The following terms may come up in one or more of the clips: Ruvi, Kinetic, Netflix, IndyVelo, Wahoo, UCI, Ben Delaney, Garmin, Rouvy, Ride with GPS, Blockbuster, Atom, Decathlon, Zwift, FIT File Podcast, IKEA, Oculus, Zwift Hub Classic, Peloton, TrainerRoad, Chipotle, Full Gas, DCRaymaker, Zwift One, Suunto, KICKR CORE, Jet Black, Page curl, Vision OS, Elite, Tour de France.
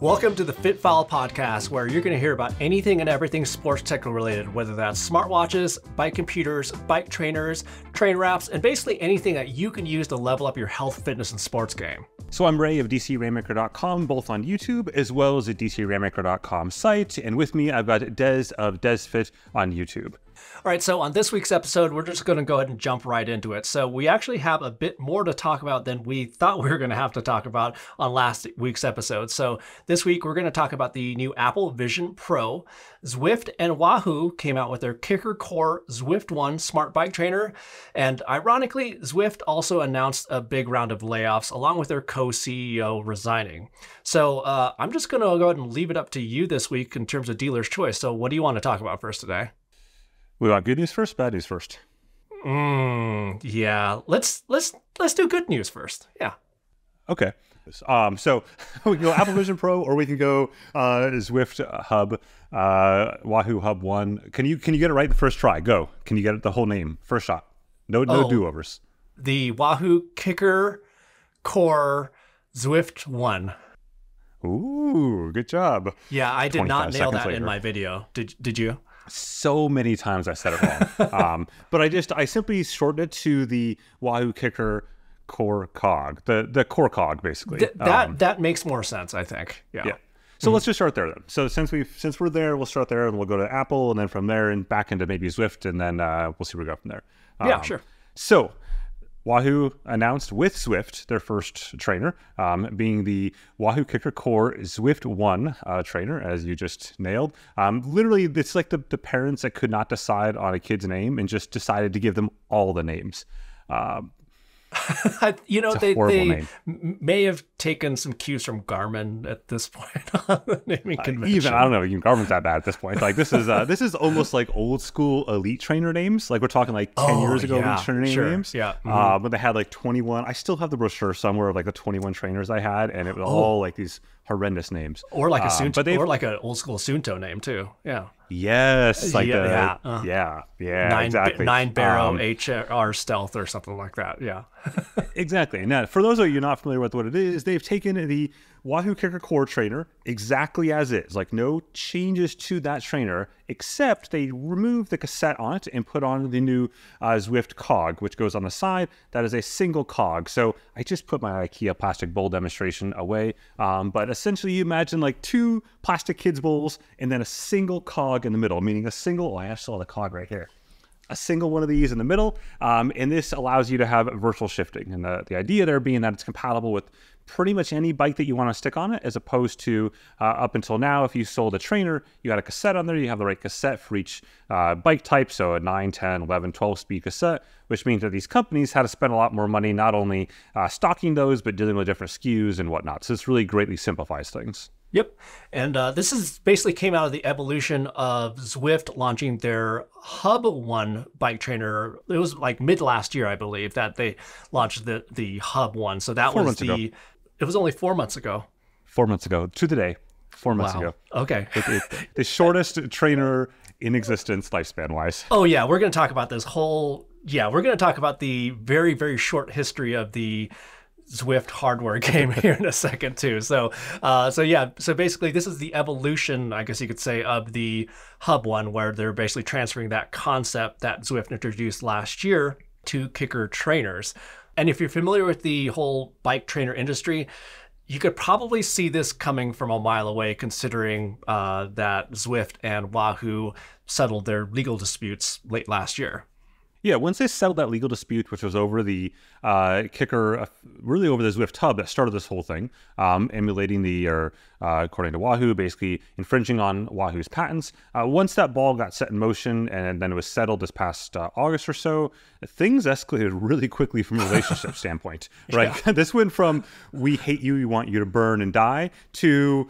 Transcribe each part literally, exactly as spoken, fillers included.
Welcome to the Fit File Podcast, where you're going to hear about anything and everything sports tech related, whether that's smartwatches, bike computers, bike trainers, train wraps, and basically anything that you can use to level up your health, fitness, and sports game. So I'm Ray of D C Raymaker dot com, both on YouTube as well as the D C Raymaker dot com site. And with me, I've got Des of DesFit on YouTube. All right, so on this week's episode, we're just going to go ahead and jump right into it. So we actually have a bit more to talk about than we thought we were going to have to talk about on last week's episode. So this week, we're going to talk about the new Apple Vision Pro. Zwift and Wahoo came out with their KICKR CORE Zwift One smart bike trainer. And ironically, Zwift also announced a big round of layoffs along with their co-C E O resigning. So uh, I'm just going to go ahead and leave it up to you this week in terms of dealer's choice. So what do you want to talk about first today? We want good news first, bad news first. Mm, yeah, let's let's let's do good news first. Yeah. Okay. Um, so we can go Apple Vision Pro, or we can go uh, Zwift Hub, uh, Wahoo Hub One. Can you can you get it right the first try? Go. Can you get it the whole name first shot? No no oh, do overs. The Wahoo KICKR Core Zwift One. Ooh, good job. Yeah, I did not nail that later in my video. Did did you? So many times I said it wrong. um, but I just, I simply shortened it to the Wahoo KICKR Core Cog, the the Core Cog, basically. Th that um, that makes more sense, I think. Yeah. yeah. So mm-hmm. let's just start there then. So since we've since we're there, we'll start there and we'll go to Apple and then from there and back into maybe Zwift and then uh, we'll see where we go from there. Um, yeah, sure. So Wahoo announced with Zwift, their first trainer, um, being the Wahoo KICKR Core Zwift One uh, trainer, as you just nailed. Um, literally, it's like the, the parents that could not decide on a kid's name and just decided to give them all the names. Um, you know, they, they may have taken some cues from Garmin at this point on the naming convention. Uh, even I don't know, even Garmin's that bad at this point. Like this is uh, this is almost like old school elite trainer names. Like we're talking like ten oh, years ago, yeah, elite trainer sure. names. Yeah, mm-hmm. uh, but they had like twenty-one. I still have the brochure somewhere of like the twenty-one trainers I had, and it was oh. all like these horrendous names, or like a Suunto, um, but or like an old school Suunto name too. Yeah. Yes. Like yeah. The, yeah. Uh, yeah. Yeah. Nine, exactly. Nine Barrow um, H R Stealth or something like that. Yeah. Exactly. Now, for those of you not familiar with what it is, they've taken the Wahoo KICKR Core trainer exactly as is, like no changes to that trainer, except they removed the cassette on it and put on the new uh, Zwift cog, which goes on the side. That is a single cog. So I just put my IKEA plastic bowl demonstration away. Um, but essentially, you imagine like two plastic kids bowls and then a single cog in the middle, meaning a single, oh, I saw the cog right here. A single one of these in the middle, um, and this allows you to have virtual shifting. And the, the idea there being that it's compatible with pretty much any bike that you want to stick on it, as opposed to uh, up until now, if you sold a trainer, you had a cassette on there, you have the right cassette for each uh, bike type, so a nine, ten, eleven, twelve speed cassette, which means that these companies had to spend a lot more money, not only uh, stocking those, but dealing with different S K Us and whatnot. So this really greatly simplifies things. Yep. And uh, this is basically came out of the evolution of Zwift launching their Hub One bike trainer. It was like mid last year, I believe, that they launched the, the Hub One. So that four was the, ago. It was only four months ago. Four months ago to the day. Four months wow. ago. Okay. It, it, the shortest trainer in existence lifespan wise. Oh, yeah. We're going to talk about this whole. Yeah, we're going to talk about the very, very short history of the Zwift hardware game here in a second too. So, uh, so yeah, so basically this is the evolution, I guess you could say, of the Hub One, where they're basically transferring that concept that Zwift introduced last year to KICKR trainers. And if you're familiar with the whole bike trainer industry, you could probably see this coming from a mile away, considering uh, that Zwift and Wahoo settled their legal disputes late last year. Yeah, once they settled that legal dispute, which was over the uh, KICKR, uh, really over the Zwift Hub that started this whole thing, um, emulating the, or uh, according to Wahoo, basically infringing on Wahoo's patents. Uh, once that ball got set in motion and then it was settled this past uh, August or so, things escalated really quickly from a relationship standpoint, right? Yeah. This went from, we hate you, we want you to burn and die, to...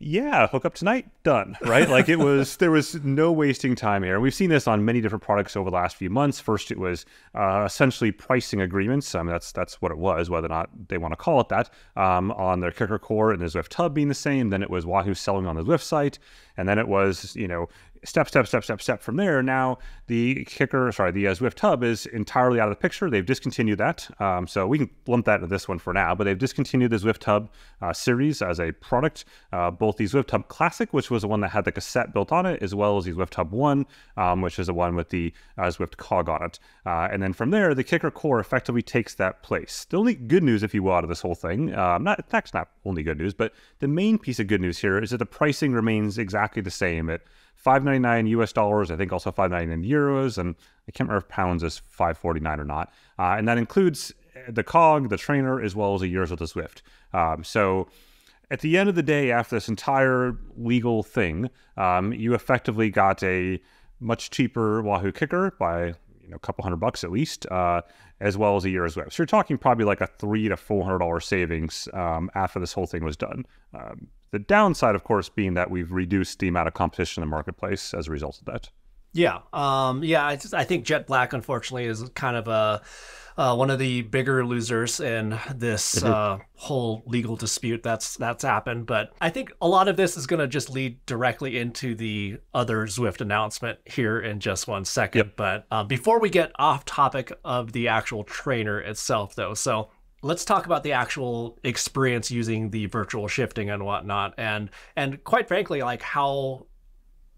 yeah, hook up tonight, done, right? Like it was, there was no wasting time here. We've seen this on many different products over the last few months. First, it was uh, essentially pricing agreements. I mean, that's that's what it was, whether or not they want to call it that, um, on their KICKR Core and the Zwift Hub being the same. Then it was Wahoo selling on the Zwift site. And then it was, you know, step, step, step, step, step from there. Now the KICKR, sorry, the uh, Zwift Hub is entirely out of the picture. They've discontinued that. Um, so we can lump that into this one for now, but they've discontinued the Zwift Hub uh, series as a product. Uh, both the Zwift Hub Classic, which was the one that had the cassette built on it, as well as the Zwift Hub One, um, which is the one with the uh, Zwift cog on it. Uh, and then from there, the KICKR Core effectively takes that place. The only good news, if you will, out of this whole thing, um, not, that's not only good news, but the main piece of good news here is that the pricing remains exactly the same at five ninety-nine U S dollars, I think also five ninety-nine euros, and I can't remember if pounds is five forty-nine or not. Uh, and that includes the cog, the trainer, as well as a year's worth of Zwift. Um, so at the end of the day, after this entire legal thing, um, you effectively got a much cheaper Wahoo KICKR by you know, a couple hundred bucks at least, uh, as well as a year's Zwift. So you're talking probably like a three to four hundred dollar savings um, after this whole thing was done. Um, The downside, of course, being that we've reduced the amount of competition in the marketplace as a result of that. Yeah. Um, yeah, I, just, I think Jet Black, unfortunately, is kind of a, uh, one of the bigger losers in this uh, whole legal dispute that's that's happened. But I think a lot of this is going to just lead directly into the other Zwift announcement here in just one second. Yep. But uh, before we get off topic of the actual trainer itself, though, so let's talk about the actual experience using the virtual shifting and whatnot, and and quite frankly, like how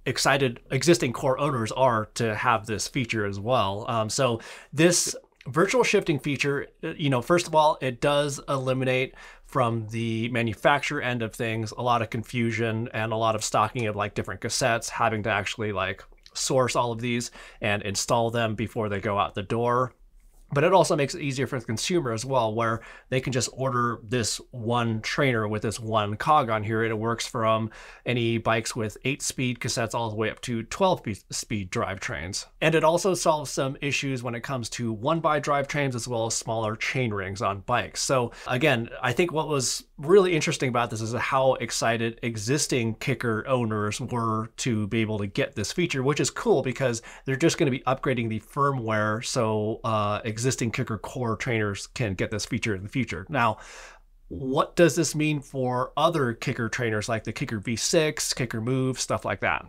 excited existing core owners are to have this feature as well. Um, so this virtual shifting feature, you know, first of all, it does eliminate from the manufacturer end of things a lot of confusion and a lot of stocking of like different cassettes, having to actually like source all of these and install them before they go out the door. But it also makes it easier for the consumer as well, where they can just order this one trainer with this one cog on here. And it works from any bikes with eight speed cassettes all the way up to twelve speed drivetrains. And it also solves some issues when it comes to one by drivetrains as well as smaller chain rings on bikes. So again, I think what was really interesting about this is how excited existing KICKR owners were to be able to get this feature, which is cool because they're just going to be upgrading the firmware. So uh, existing KICKR Core trainers can get this feature in the future. Now, what does this mean for other KICKR trainers like the KICKR V six, KICKR Move, stuff like that?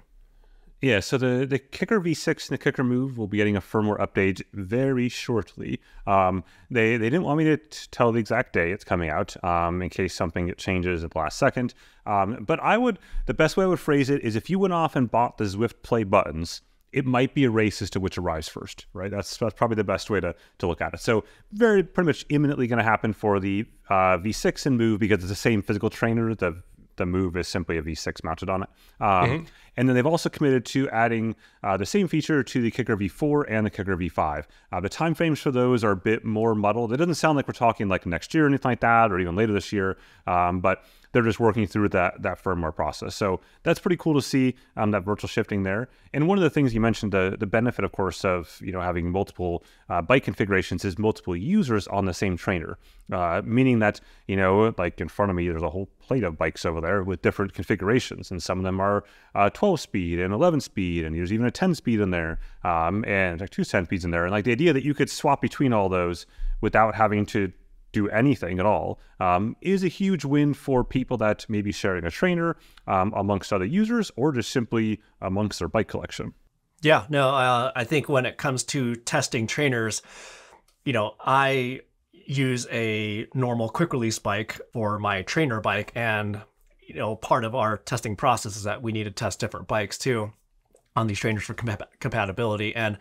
Yeah, so the, the KICKR V six and the KICKR Move will be getting a firmware update very shortly. Um, they, they didn't want me to tell the exact day it's coming out um, in case something changes at the last second. Um, but I would, the best way I would phrase it is if you went off and bought the Zwift Play buttons, it might be a race as to which arrives first, right? That's, that's probably the best way to, to look at it. So very pretty much imminently going to happen for the uh, V six and Move because it's the same physical trainer. The The Move is simply a V six mounted on it. Um, mm-hmm. And then they've also committed to adding uh, the same feature to the KICKR V four and the KICKR V five. Uh, the timeframes for those are a bit more muddled. It doesn't sound like we're talking like next year or anything like that, or even later this year, um, but they're just working through that, that firmware process. So that's pretty cool to see um, that virtual shifting there. And one of the things you mentioned, the, the benefit, of course, of you know having multiple uh, bike configurations is multiple users on the same trainer, uh, meaning that you know like in front of me, there's a whole plate of bikes over there with different configurations. And some of them are uh, twelve speed and eleven speed, and there's even a ten speed in there, um, and like two ten speeds in there. And like the idea that you could swap between all those without having to do anything at all um, is a huge win for people that may be sharing a trainer um, amongst other users or just simply amongst their bike collection. Yeah, no, uh, I think when it comes to testing trainers, you know, I use a normal quick release bike for my trainer bike. And, you know, part of our testing process is that we need to test different bikes too on these trainers for comp compatibility. And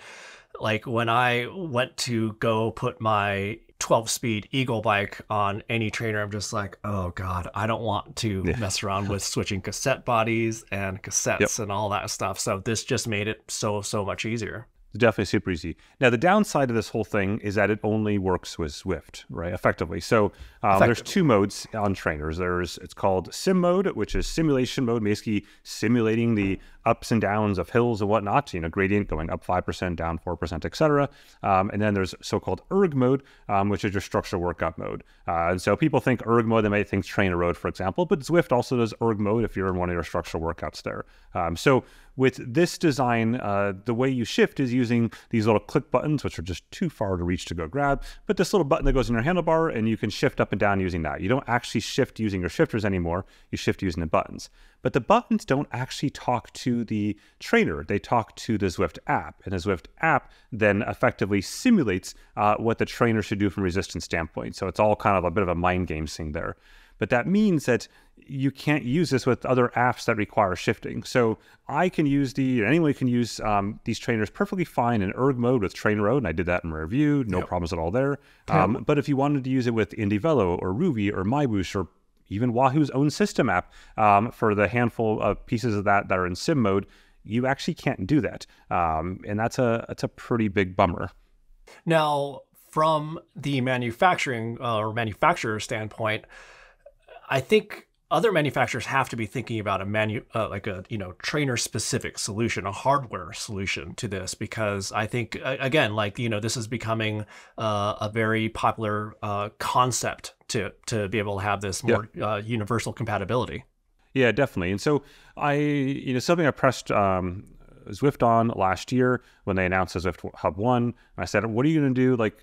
like when I went to go put my twelve speed Eagle bike on any trainer, I'm just like, oh God, I don't want to yeah. mess around with switching cassette bodies and cassettes yep. and all that stuff. So this just made it so, so much easier. Definitely super easy. Now, the downside of this whole thing is that it only works with Zwift, right? Effectively. So um, Effectively. There's two modes on trainers. There's, it's called sim mode, which is simulation mode, basically simulating the ups and downs of hills and whatnot, you know, gradient going up five percent, down four percent, et cetera. Um, and then there's so-called erg mode, um, which is your structural workout mode. Uh, and so people think erg mode, they might think TrainerRoad, for example, but Zwift also does erg mode if you're in one of your structural workouts there. Um, so With this design, uh, the way you shift is using these little click buttons, which are just too far to reach to go grab, but this little button that goes in your handlebar, and you can shift up and down using that. You don't actually shift using your shifters anymore, you shift using the buttons. But the buttons don't actually talk to the trainer. They talk to the Zwift app, and the Zwift app then effectively simulates uh, what the trainer should do from a resistance standpoint. So it's all kind of a bit of a mind game thing there. But that means that you can't use this with other apps that require shifting. So I can use the, anyone can use um, these trainers perfectly fine in erg mode with TrainerRoad, and I did that in my review, no yep. problems at all there. Um, yep. But if you wanted to use it with IndyVelo or Ruby or MyWhoosh or even Wahoo's own system app um, for the handful of pieces of that that are in sim mode, you actually can't do that. Um, and that's a, that's a pretty big bummer. Now, from the manufacturing uh, or manufacturer standpoint, I think other manufacturers have to be thinking about a manu uh, like a you know trainer specific solution, a hardware solution to this, because I think again, like you know this is becoming uh, a very popular uh, concept to to be able to have this more yeah. uh, universal compatibility. Yeah, definitely. And so I you know something I pressed um, Zwift on last year when they announced the Zwift Hub One, and I said, what are you going to do? Like,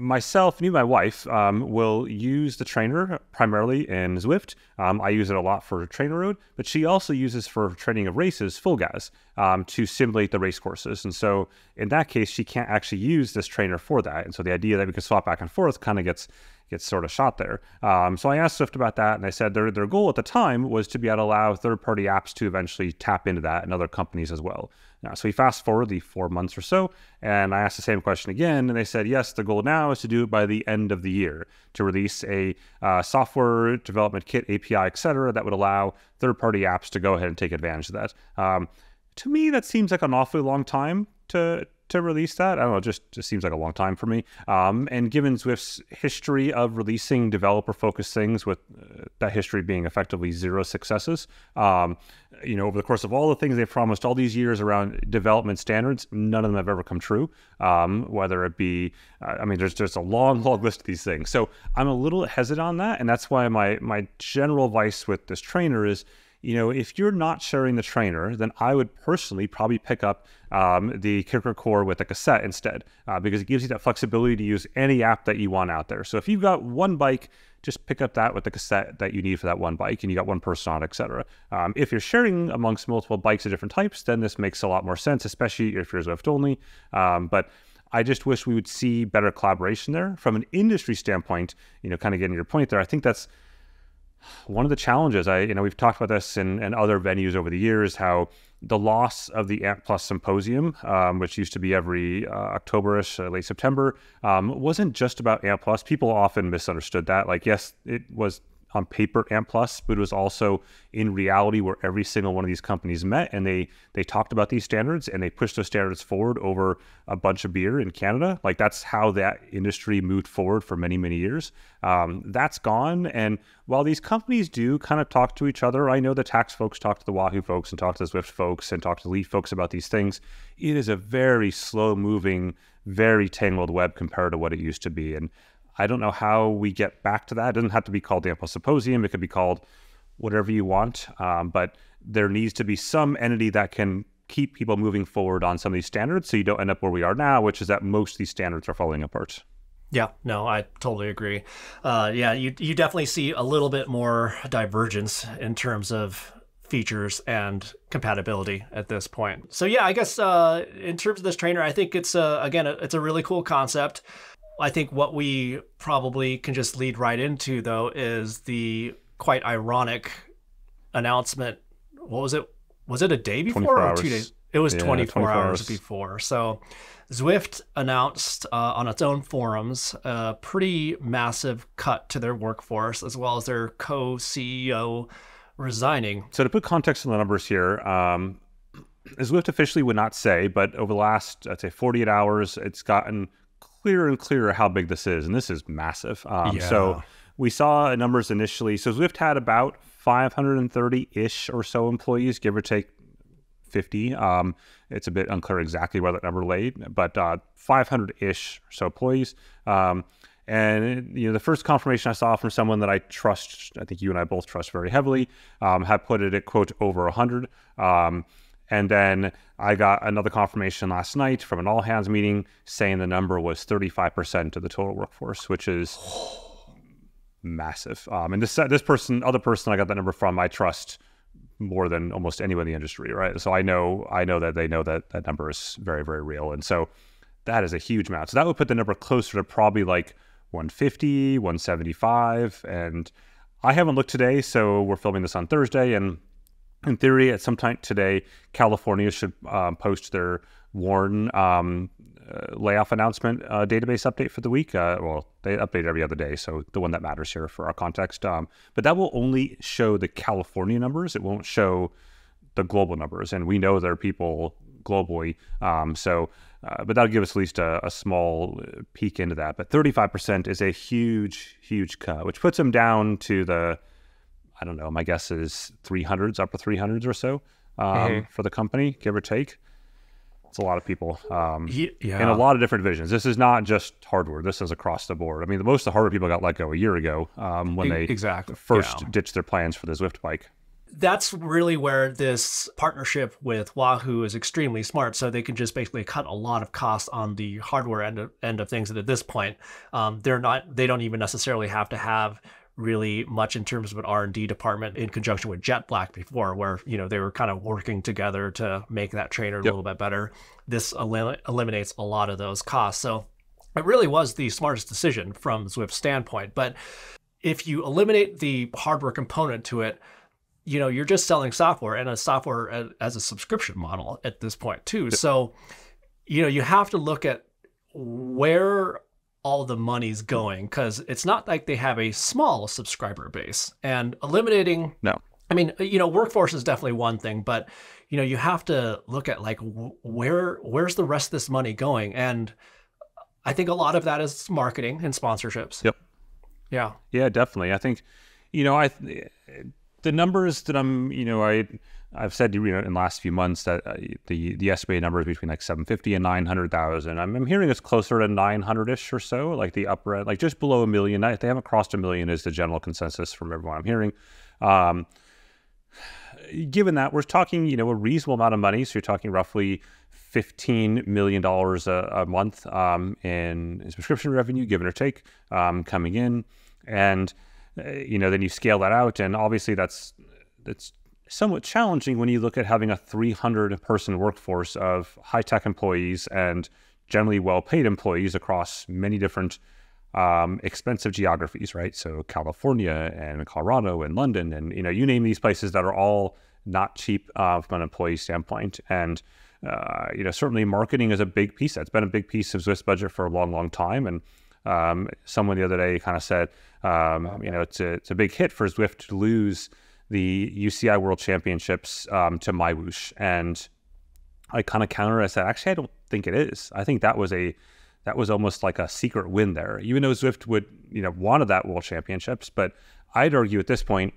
myself, me, my wife um, will use the trainer primarily in Zwift. Um, I use it a lot for TrainerRoad, but she also uses for training of races, Full Gas, um, to simulate the race courses. And so in that case, she can't actually use this trainer for that. And so the idea that we could swap back and forth kind of gets gets sort of shot there. Um, so I asked Zwift about that, and I said their, their goal at the time was to be able to allow third-party apps to eventually tap into that and other companies as well. Now, so we fast forward the four months or so, and I asked the same question again, and they said, yes, the goal now is to do it by the end of the year, to release a uh, software development kit, A P I, et cetera, that would allow third-party apps to go ahead and take advantage of that. Um, to me, that seems like an awfully long time to to release that. I don't know, just, just seems like a long time for me. Um, and given Zwift's history of releasing developer-focused things, with uh, that history being effectively zero successes, um, you know, over the course of all the things they've promised all these years around development standards, none of them have ever come true, um, whether it be, uh, I mean, there's just a long, long list of these things. So I'm a little hesitant on that, and that's why my, my general advice with this trainer is, you know, if you're not sharing the trainer, then I would personally probably pick up um, the KICKR CORE with a cassette instead, uh, because it gives you that flexibility to use any app that you want out there. So if you've got one bike, just pick up that with the cassette that you need for that one bike, and you got one person on it, et cetera. Um, if you're sharing amongst multiple bikes of different types, then this makes a lot more sense, especially if you're Zwift only. Um, but I just wish we would see better collaboration there. From an industry standpoint, you know, kind of getting your point there, I think that's one of the challenges. I, you know, we've talked about this in, in other venues over the years, how the loss of the A N T plus symposium, um, which used to be every uh, October-ish, uh, late September, um, wasn't just about A N T plus. People often misunderstood that. Like, yes, it was on paper A N T plus, but it was also in reality where every single one of these companies met, and they they talked about these standards, and they pushed those standards forward over a bunch of beer in Canada. Like, that's how that industry moved forward for many, many years. Um, that's gone, and while these companies do kind of talk to each other, I know the Tacx folks talk to the Wahoo folks and talk to the Zwift folks and talk to the Elite folks about these things, it is a very slow-moving, very tangled web compared to what it used to be. And I don't know how we get back to that. It doesn't have to be called the A N T plus Symposium. It could be called whatever you want, um, but there needs to be some entity that can keep people moving forward on some of these standards, so you don't end up where we are now, which is that most of these standards are falling apart. Yeah, no, I totally agree. Uh, yeah, you, you definitely see a little bit more divergence in terms of features and compatibility at this point. So yeah, I guess uh, in terms of this trainer, I think it's, uh, again, it's a really cool concept. I think what we probably can just lead right into, though, is the quite ironic announcement. What was it? Was it a day before or two days? It was yeah, twenty-four, twenty-four hours, hours before. So Zwift announced uh, on its own forums a pretty massive cut to their workforce, as well as their co-C E O resigning. So to put context on the numbers here, um, Zwift officially would not say, but over the last, I'd say, forty-eight hours, it's gotten clearer and clearer how big this is, and this is massive. Um, yeah. So we saw numbers initially. So Zwift had about five hundred thirty-ish or so employees, give or take fifty. Um, it's a bit unclear exactly where that number laid, but five hundred-ish uh, or so employees. Um, and you know, the first confirmation I saw from someone that I trust, I think you and I both trust very heavily, um, had put it at, quote, over one hundred. Um, And then I got another confirmation last night from an all hands meeting saying the number was thirty-five percent of the total workforce, which is massive. Um, and this this person, other person I got that number from, I trust more than almost anyone in the industry, right? So I know I know that they know that that number is very, very real. And so that is a huge amount. So that would put the number closer to probably like one fifty, one seventy-five. And I haven't looked today, so we're filming this on Thursday, and in theory, at some time today, California should um, post their WARN um, uh, layoff announcement uh, database update for the week. Uh, well, they update every other day, so the one that matters here for our context. Um, but that will only show the California numbers. It won't show the global numbers, and we know there are people globally. Um, so, uh, but that'll give us at least a, a small peek into that. But thirty-five percent is a huge, huge cut, which puts them down to the, I don't know, my guess is three hundreds, upper three hundreds or so um, mm-hmm. for the company, give or take. It's a lot of people um, yeah. in a lot of different divisions. This is not just hardware. This is across the board. I mean, the most of the hardware people got let go a year ago um, when they exactly. first yeah. ditched their plans for the Zwift bike. That's really where this partnership with Wahoo is extremely smart. So they can just basically cut a lot of cost on the hardware end of, end of things. And at this point, um, they're not, they don't even necessarily have to have really much in terms of an R and D department in conjunction with Jet Black before, where, you know, they were kind of working together to make that trainer yep. a little bit better. This elim eliminates a lot of those costs. So it really was the smartest decision from Zwift's standpoint. But if you eliminate the hardware component to it, you know, you're just selling software, and a software as a subscription model at this point too. Yep. So, you know, you have to look at where all the money's going, because it's not like they have a small subscriber base, and eliminating no I mean, you know, workforce is definitely one thing, but you know, you have to look at like where where's the rest of this money going, and I think a lot of that is marketing and sponsorships. Yep. Yeah, yeah, definitely. I think, you know, I the numbers that I'm, you know, I I've said, you know, in the last few months that uh, the the estimated number is between like seven fifty and nine hundred thousand. I'm, I'm hearing it's closer to nine hundred-ish or so, like the upper end, like just below a million. If they haven't crossed a million is the general consensus from everyone I'm hearing. Um, given that, we're talking, you know, a reasonable amount of money. So you're talking roughly fifteen million dollars a, a month um, in subscription revenue, give or take, um, coming in. And, uh, you know, then you scale that out. And obviously that's that's... somewhat challenging when you look at having a three hundred person workforce of high-tech employees and generally well-paid employees across many different um, expensive geographies, right? So California and Colorado and London and, you know, you name these places that are all not cheap uh, from an employee standpoint. And, uh, you know, certainly marketing is a big piece. That's been a big piece of Zwift's budget for a long, long time. And um, someone the other day kind of said, um, okay. you know, it's a, it's a big hit for Zwift to lose the U C I World Championships um, to MyWhoosh. And I kind of counter, I said, actually, I don't think it is. I think that was a, that was almost like a secret win there, even though Zwift would, you know, wanted that World Championships. But I'd argue at this point,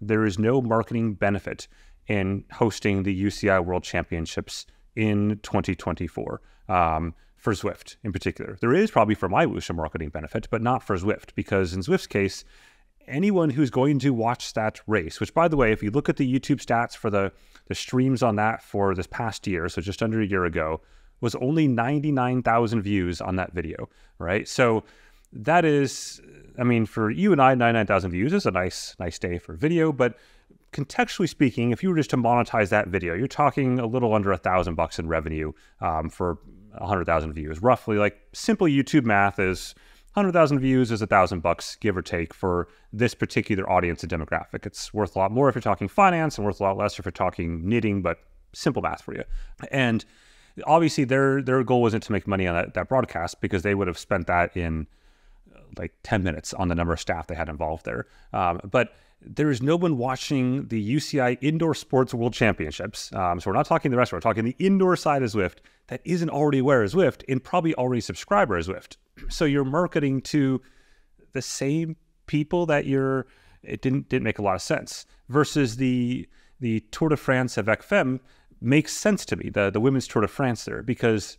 there is no marketing benefit in hosting the U C I World Championships in twenty twenty-four um, for Zwift in particular. There is probably for MyWhoosh a marketing benefit, but not for Zwift, because in Zwift's case, anyone who's going to watch that race, which, by the way, if you look at the YouTube stats for the, the streams on that for this past year, so just under a year ago, was only ninety-nine thousand views on that video, right? So that is, I mean, for you and I, ninety-nine thousand views is a nice, nice day for video. But contextually speaking, if you were just to monetize that video, you're talking a little under a thousand bucks in revenue um, for one hundred thousand views, roughly. Like simple YouTube math is one hundred thousand views is a thousand bucks, give or take, for this particular audience and demographic. It's worth a lot more if you're talking finance and worth a lot less if you're talking knitting, but simple math for you. And obviously their their goal wasn't to make money on that, that broadcast, because they would have spent that in like ten minutes on the number of staff they had involved there. Um, but there is no one watching the U C I Indoor Sports World Championships. Um, so we're not talking the rest, we're talking the indoor side of Zwift that isn't already aware of Zwift and probably already subscriber of Zwift. So you're marketing to the same people that you're, it didn't didn't make a lot of sense. Versus the the Tour de France avec Femme makes sense to me, the, the women's Tour de France there, because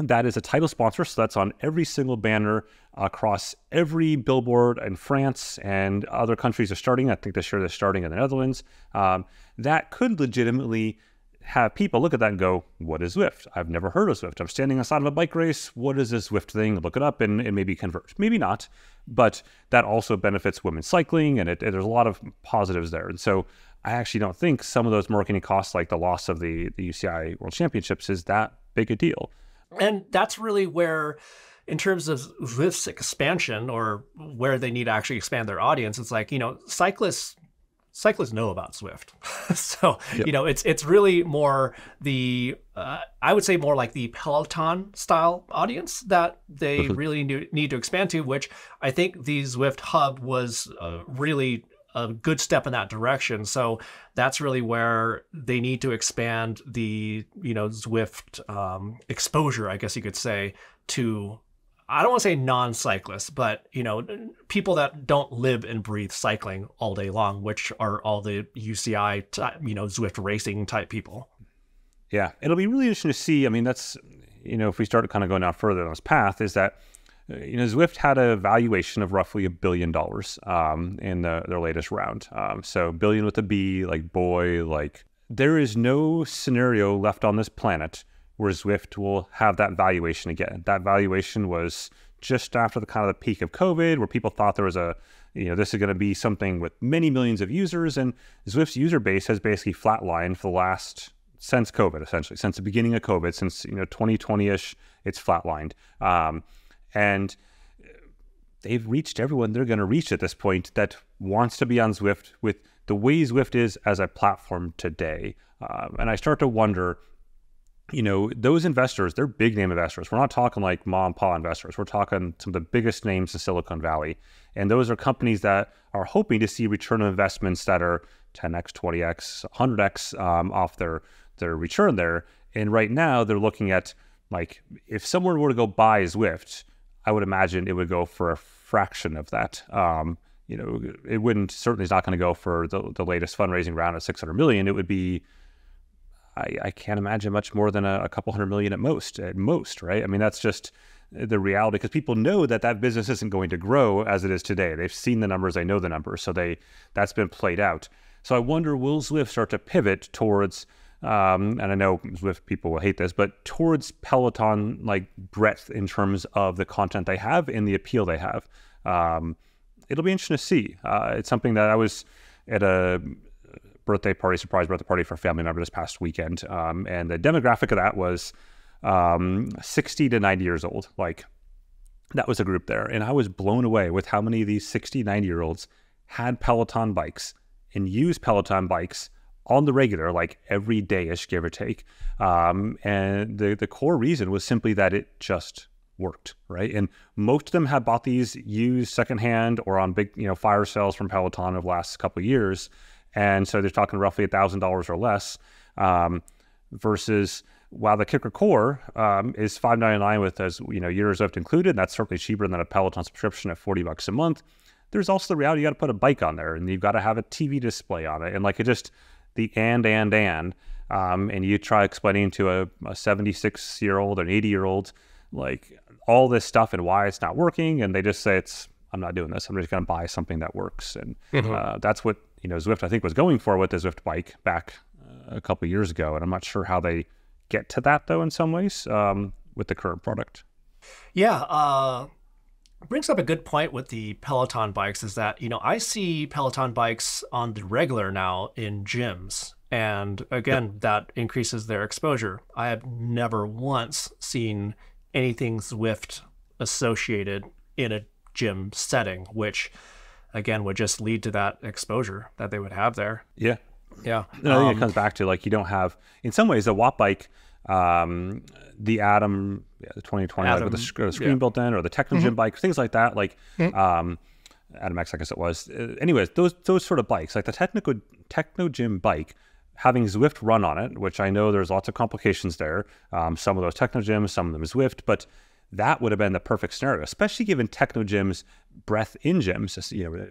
that is a title sponsor, so that's on every single banner across every billboard in France, and other countries are starting. I think this year they're starting in the Netherlands. Um, that could legitimately have people look at that and go, what is Zwift? I've never heard of Zwift. I'm standing on the side of a bike race. What is this Zwift thing? Look it up and, and maybe convert. Maybe not, but that also benefits women's cycling, and, it, and there's a lot of positives there. And so I actually don't think some of those marketing costs, like the loss of the, the U C I World Championships, is that big a deal. And that's really where, in terms of Zwift's expansion or where they need to actually expand their audience, it's like, you know, cyclists, cyclists know about Zwift. so, yep. you know, it's it's really more the, uh, I would say more like the Peloton style audience that they mm-hmm. really do, need to expand to, which I think the Zwift Hub was uh, really a good step in that direction. So that's really where they need to expand the, you know, Zwift um, exposure, I guess you could say, to, I don't want to say non-cyclists, but, you know, people that don't live and breathe cycling all day long, which are all the U C I, type, you know, Zwift racing type people. Yeah, it'll be really interesting to see. I mean, that's, you know, if we start kind of going out further on this path, is that, you know, Zwift had a valuation of roughly a billion dollars um, in the, their latest round. Um, so billion with a B, like boy, like there is no scenario left on this planet where Zwift will have that valuation again. That valuation was just after the kind of the peak of COVID, where people thought there was a, you know, this is going to be something with many millions of users, and Zwift's user base has basically flatlined for the last, since COVID, essentially, since the beginning of COVID, since, you know, twenty twenty-ish, it's flatlined. Um, and they've reached everyone they're going to reach at this point that wants to be on Zwift with the way Zwift is as a platform today. Um, and I start to wonder, you know, those investors, they're big name investors. We're not talking like mom and pop investors. We're talking some of the biggest names in Silicon Valley. And those are companies that are hoping to see return on investments that are ten X, twenty X, one hundred X um, off their, their return there. And right now they're looking at, like, if someone were to go buy Zwift, I would imagine it would go for a fraction of that. Um, you know, it wouldn't, certainly is not going to go for the, the latest fundraising round at six hundred million. It would be, I, I can't imagine much more than a, a couple hundred million at most, at most, right? I mean, that's just the reality, because people know that that business isn't going to grow as it is today. They've seen the numbers, they know the numbers, so they that's been played out. So I wonder, will Zwift start to pivot towards, um, and I know Zwift people will hate this, but towards Peloton like breadth in terms of the content they have and the appeal they have. Um, it'll be interesting to see. Uh, it's something that I was at a birthday party, surprise birthday party for a family member this past weekend. Um, and the demographic of that was um, sixty to ninety years old. Like, that was a group there. And I was blown away with how many of these sixty, ninety year olds had Peloton bikes and used Peloton bikes on the regular, like every day-ish, give or take. Um, and the, the core reason was simply that it just worked, right? And most of them had bought these used secondhand or on big, you know, fire sales from Peloton over the last couple of years. And so they're talking roughly one thousand dollars or less, um, versus while the KICKR CORE um, is five ninety-nine with, as you know, years left included, and that's certainly cheaper than a Peloton subscription at forty bucks a month. There's also the reality you got to put a bike on there, and you've got to have a T V display on it, and like it just the and and and, um, and you try explaining to a, a seventy-six year old, an eighty year old, like all this stuff and why it's not working, and they just say it's I'm not doing this. I'm just going to buy something that works, and mm-hmm. uh, that's what. You know, Zwift, I think, was going for with the Zwift bike back uh, a couple of years ago. And I'm not sure how they get to that, though, in some ways, um, with the current product. Yeah. Uh, brings up a good point with the Peloton bikes is that, you know, I see Peloton bikes on the regular now in gyms. And again, yep. that increases their exposure. I have never once seen anything Zwift associated in a gym setting, which again, would just lead to that exposure that they would have there. Yeah. Yeah. And I think um, it comes back to, like, you don't have, in some ways, the Watt bike, um, the Atom, yeah, the twenty twenty, Atom, like, with the, the screen yeah. built in, or the TechnoGym mm-hmm. bike, things like that, like mm-hmm. um, Atom X, I guess it was. Uh, anyways, those those sort of bikes, like the technical TechnoGym bike, having Zwift run on it, which I know there's lots of complications there. Um, some of those TechnoGyms, some of them Zwift, but that would have been the perfect scenario, especially given TechnoGym's breadth in gyms, you know,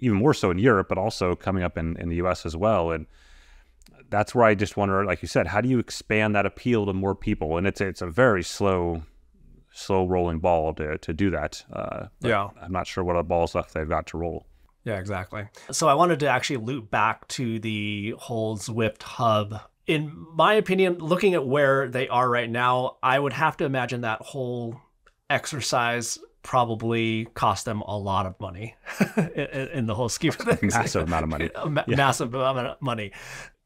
even more so in Europe, but also coming up in, in the U S as well. And that's where I just wonder, like you said, how do you expand that appeal to more people? And it's it's a very slow, slow rolling ball to, to do that. Uh, yeah. I'm not sure what other balls left they've got to roll. Yeah, exactly. So I wanted to actually loop back to the whole Zwift Hub in my opinion, looking at where they are right now, I would have to imagine that whole exercise probably cost them a lot of money in, in the whole scheme of things. Massive amount of money. Ma yeah. Massive amount of money.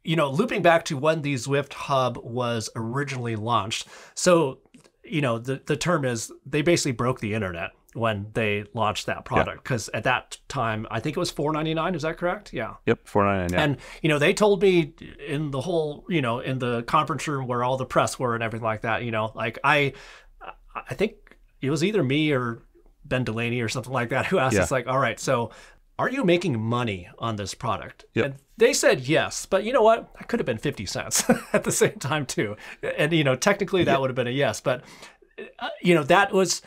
You know, looping back to when the Zwift Hub was originally launched. So, you know, the, the term is they basically broke the internet when they launched that product, because yeah. at that time, I think it was four ninety-nine, is that correct? Yeah. Yep, four ninety-nine, yeah. And, you know, they told me in the whole, you know, in the conference room where all the press were and everything like that, you know, like I, I think it was either me or Ben Delaney or something like that who asked yeah. us, like, all right, so are you making money on this product? Yep. And they said yes, but you know what? That could have been fifty cents at the same time too. And, you know, technically that yep. would have been a yes, but, uh, you know, that was...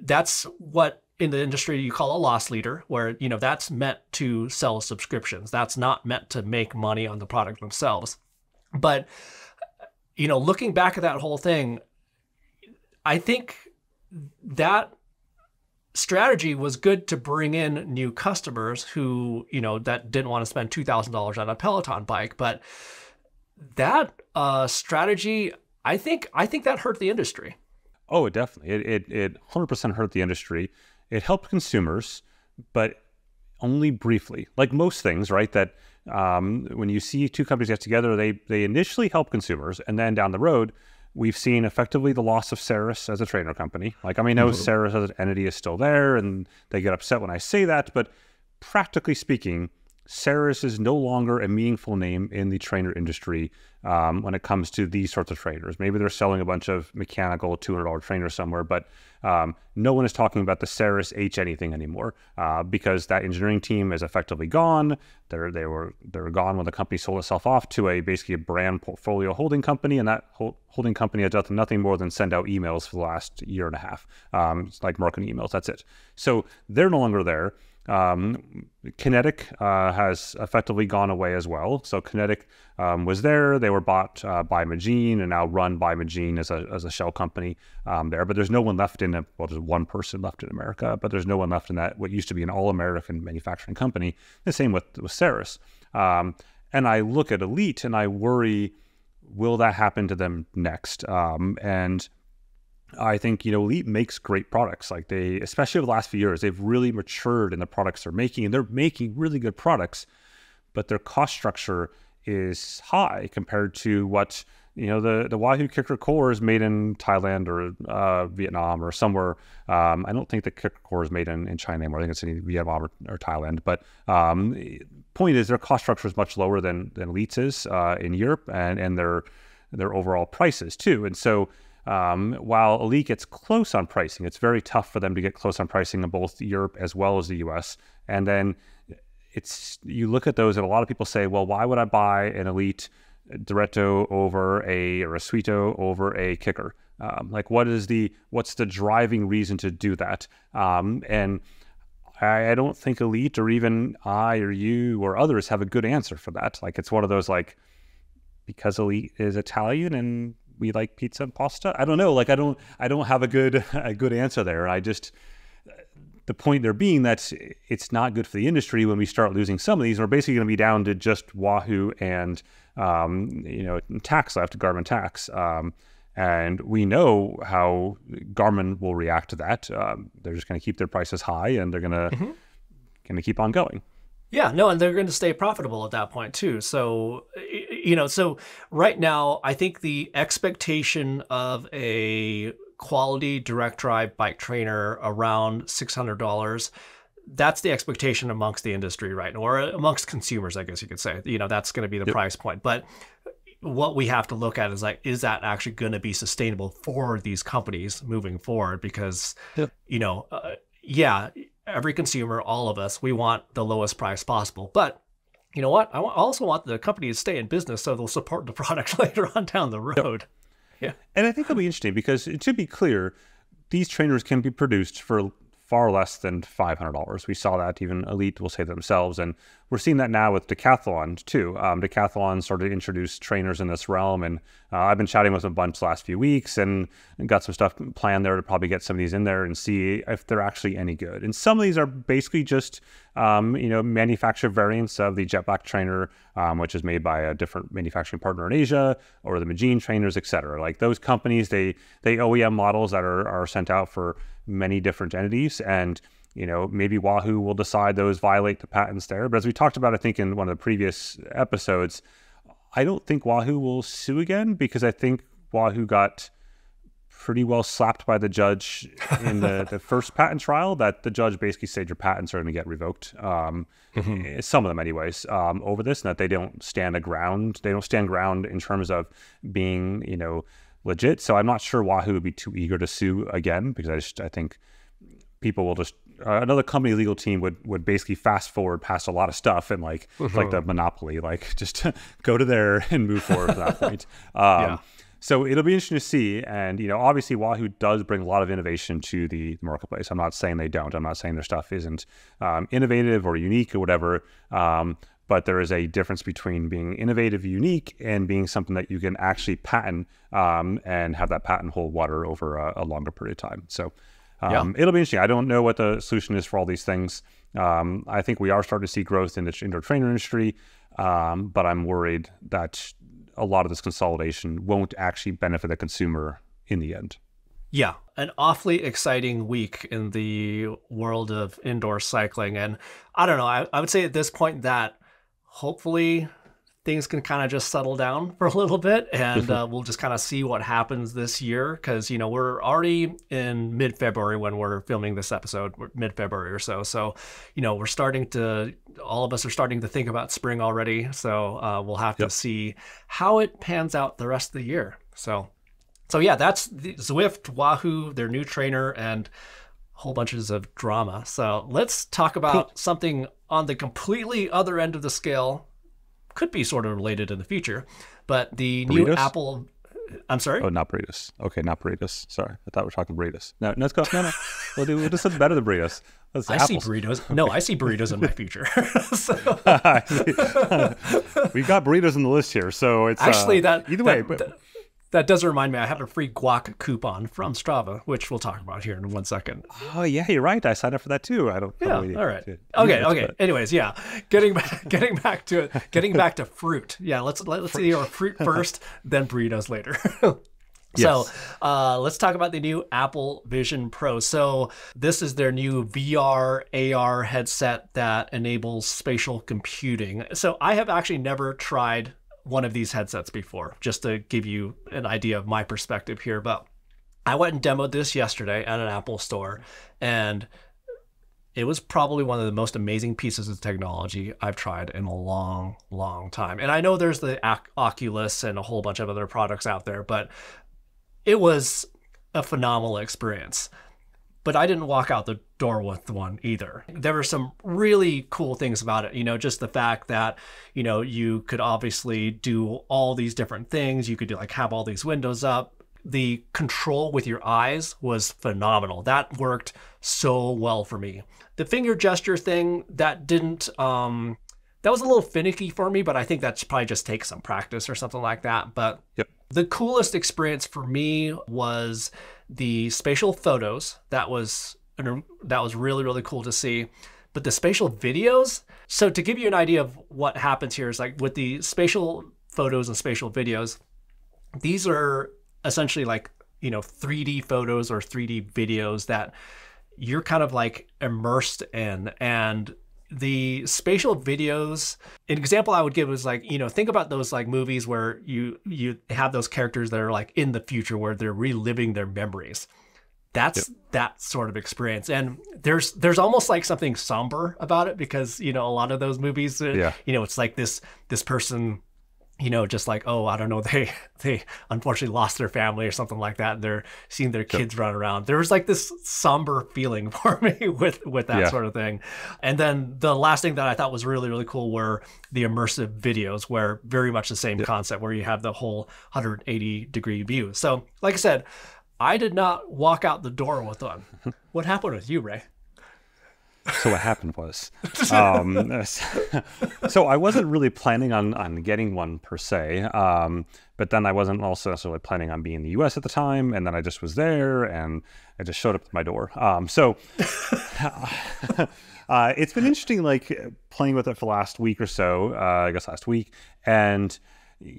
That's what in the industry you call a loss leader, where, you know, that's meant to sell subscriptions. That's not meant to make money on the product themselves. But, you know, looking back at that whole thing, I think that strategy was good to bring in new customers who, you know, that didn't want to spend two thousand dollars on a Peloton bike. But that uh, strategy, I think, I think that hurt the industry. Oh, definitely. It, it, it one hundred percent hurt the industry. It helped consumers, but only briefly. Like most things, right? That um, when you see two companies get together, they, they initially help consumers. And then down the road, we've seen effectively the loss of Saris as a trainer company. Like, I mean, I know Saris as an entity is still there, and they get upset when I say that. But practically speaking, Saris is no longer a meaningful name in the trainer industry um, when it comes to these sorts of trainers. Maybe they're selling a bunch of mechanical two hundred dollar trainers somewhere, but um, no one is talking about the Saris H anything anymore uh, because that engineering team is effectively gone. They're, they were they're gone when the company sold itself off to a basically a brand portfolio holding company, and that holding company has done nothing more than send out emails for the last year and a half. Um, it's like marketing emails, that's it. So they're no longer there. Um, Kinetic uh, has effectively gone away as well. So Kinetic um, was there. They were bought uh, by Magene and now run by Magene as a, as a shell company um, there. But there's no one left in, a, well, there's one person left in America, but there's no one left in that, what used to be an all-American manufacturing company. The same with, with Saris. Um, and I look at Elite and I worry, will that happen to them next? Um, and I think, you know, Elite makes great products. Like they, especially over the last few years, they've really matured in the products they're making, and they're making really good products, but their cost structure is high compared to what, you know, the, the Wahoo KICKR CORE is made in Thailand or uh, Vietnam or somewhere. Um, I don't think the KICKR CORE is made in, in China anymore. I think it's in Vietnam or, or Thailand. But um, point is their cost structure is much lower than, than Elite's is uh, in Europe and, and their, their overall prices too. And so, Um, while Elite gets close on pricing, it's very tough for them to get close on pricing in both Europe as well as the U S. And then it's, you look at those and a lot of people say, well, why would I buy an Elite Diretto over a, or a Suunto over a KICKR? Um, like what is the, what's the driving reason to do that? Um, and I, I don't think Elite or even I or you or others have a good answer for that. Like it's one of those, like, because Elite is Italian and we like pizza and pasta. I don't know. Like I don't, I don't have a good, a good answer there. I just, the point there being that it's not good for the industry when we start losing some of these. We're basically going to be down to just Wahoo and, um, you know, Tacx left, Garmin Tacx. Um, and we know how Garmin will react to that. Um, they're just going to keep their prices high and they're going to, mm-hmm. going to keep on going. Yeah, no, and they're going to stay profitable at that point too. So, you know, so right now, I think the expectation of a quality direct drive bike trainer around six hundred dollars, that's the expectation amongst the industry right now, or amongst consumers, I guess you could say. You know, that's going to be the yep. price point. But what we have to look at is like, is that actually going to be sustainable for these companies moving forward? Because, yep. you know, uh, yeah. every consumer, all of us, we want the lowest price possible. But you know what? I also want the company to stay in business so they'll support the product later on down the road. Yep. Yeah. And I think it'll be interesting because, to be clear, these trainers can be produced for far less than five hundred dollars. We saw that even Elite will say themselves. And we're seeing that now with Decathlon too. Um, Decathlon started to introduce trainers in this realm. And uh, I've been chatting with them a bunch the last few weeks and got some stuff planned there to probably get some of these in there and see if they're actually any good. And some of these are basically just, um, you know, manufactured variants of the Jet Black trainer, um, which is made by a different manufacturing partner in Asia, or the Magene trainers, et cetera. Like those companies, they they O E M models that are, are sent out for many different entities. And, you know, maybe Wahoo will decide those violate the patents there. But as we talked about, I think in one of the previous episodes, I don't think Wahoo will sue again, because I think Wahoo got pretty well slapped by the judge in the, the first patent trial, that the judge basically said your patents are going to get revoked, um, mm-hmm. some of them anyways, um, over this, and that they don't stand a ground, they don't stand ground in terms of being, you know, legit. So I'm not sure Wahoo would be too eager to sue again, because I just, I think people will just, uh, another company legal team would, would basically fast forward past a lot of stuff and like, mm-hmm. like the monopoly, like just go to there and move forward at that point. Um, yeah. So it'll be interesting to see. And, you know, obviously Wahoo does bring a lot of innovation to the marketplace. I'm not saying they don't. I'm not saying their stuff isn't um, innovative or unique or whatever. Um, but there is a difference between being innovative, unique, and being something that you can actually patent um, and have that patent hold water over a, a longer period of time. So um, yeah. it'll be interesting. I don't know what the solution is for all these things. Um, I think we are starting to see growth in the indoor trainer industry, um, but I'm worried that a lot of this consolidation won't actually benefit the consumer in the end. Yeah, an awfully exciting week in the world of indoor cycling. And I don't know, I, I would say at this point that hopefully things can kind of just settle down for a little bit, and uh, we'll just kind of see what happens this year. Because, you know, we're already in mid-February when we're filming this episode, mid-February or so. So, you know, we're starting to, all of us are starting to think about spring already. So uh, we'll have yep. to see how it pans out the rest of the year. So, so yeah, that's the Zwift, Wahoo, their new trainer, and whole bunches of drama. So let's talk about cool. something on the completely other end of the scale. Could be sort of related in the future, but the burritos? New Apple, I'm sorry? Oh, not burritos. Okay, not burritos. Sorry, I thought we were talking burritos. No, no, let's go. No, no. We'll do, we'll do something better than burritos. Let's I apples. see burritos. No, I see burritos in my future. So. We've got burritos on the list here, so it's actually uh, that either way. That, but... that, that does remind me, I have a free guac coupon from Strava, which we'll talk about here in one second. Oh yeah, you're right. I signed up for that too. I don't. Yeah. All right. To, okay. Okay. But... Anyways, yeah. Getting back, getting back to it. Getting back to fruit. Yeah. Let's let, let's eat our fruit first, then burritos later. Yes. So uh, let's talk about the new Apple Vision Pro. So this is their new V R, A R headset that enables spatial computing. So I have actually never tried one of these headsets before, just to give you an idea of my perspective here. But I went and demoed this yesterday at an Apple store, and it was probably one of the most amazing pieces of technology I've tried in a long, long time. And I know there's the Oculus and a whole bunch of other products out there, but it was a phenomenal experience. But I didn't walk out the door with one either. There were some really cool things about it. You know, just the fact that, you know, you could obviously do all these different things. You could do, like, have all these windows up. The control with your eyes was phenomenal. That worked so well for me. The finger gesture thing, that didn't, um, that was a little finicky for me, but I think that's probably just take some practice or something like that. But yep. the coolest experience for me was the spatial photos. That was that was really, really cool to see. But the spatial videos, so to give you an idea of what happens here is, like, with the spatial photos and spatial videos, these are essentially, like, you know, three D photos or three D videos that you're kind of, like, immersed in. And the spatial videos, an example I would give was, like, you know, think about those, like, movies where you you have those characters that are, like, in the future where they're reliving their memories. That's yep. that sort of experience. And there's there's almost, like, something somber about it, because, you know, a lot of those movies, yeah. you know, it's like this this person, you know, just like, oh, I don't know, they they unfortunately lost their family or something like that, and they're seeing their kids sure. run around. There was, like, this somber feeling for me with, with that yeah. sort of thing. And then the last thing that I thought was really, really cool were the immersive videos, where very much the same yeah. concept, where you have the whole one hundred eighty degree view. So, like I said, I did not walk out the door with one. What happened with you, Ray? So what happened was, um, so I wasn't really planning on, on getting one per se, um, but then I wasn't also necessarily planning on being in the U S at the time, and then I just was there, and I just showed up at my door. Um, so uh, it's been interesting, like, playing with it for the last week or so, uh, I guess last week, and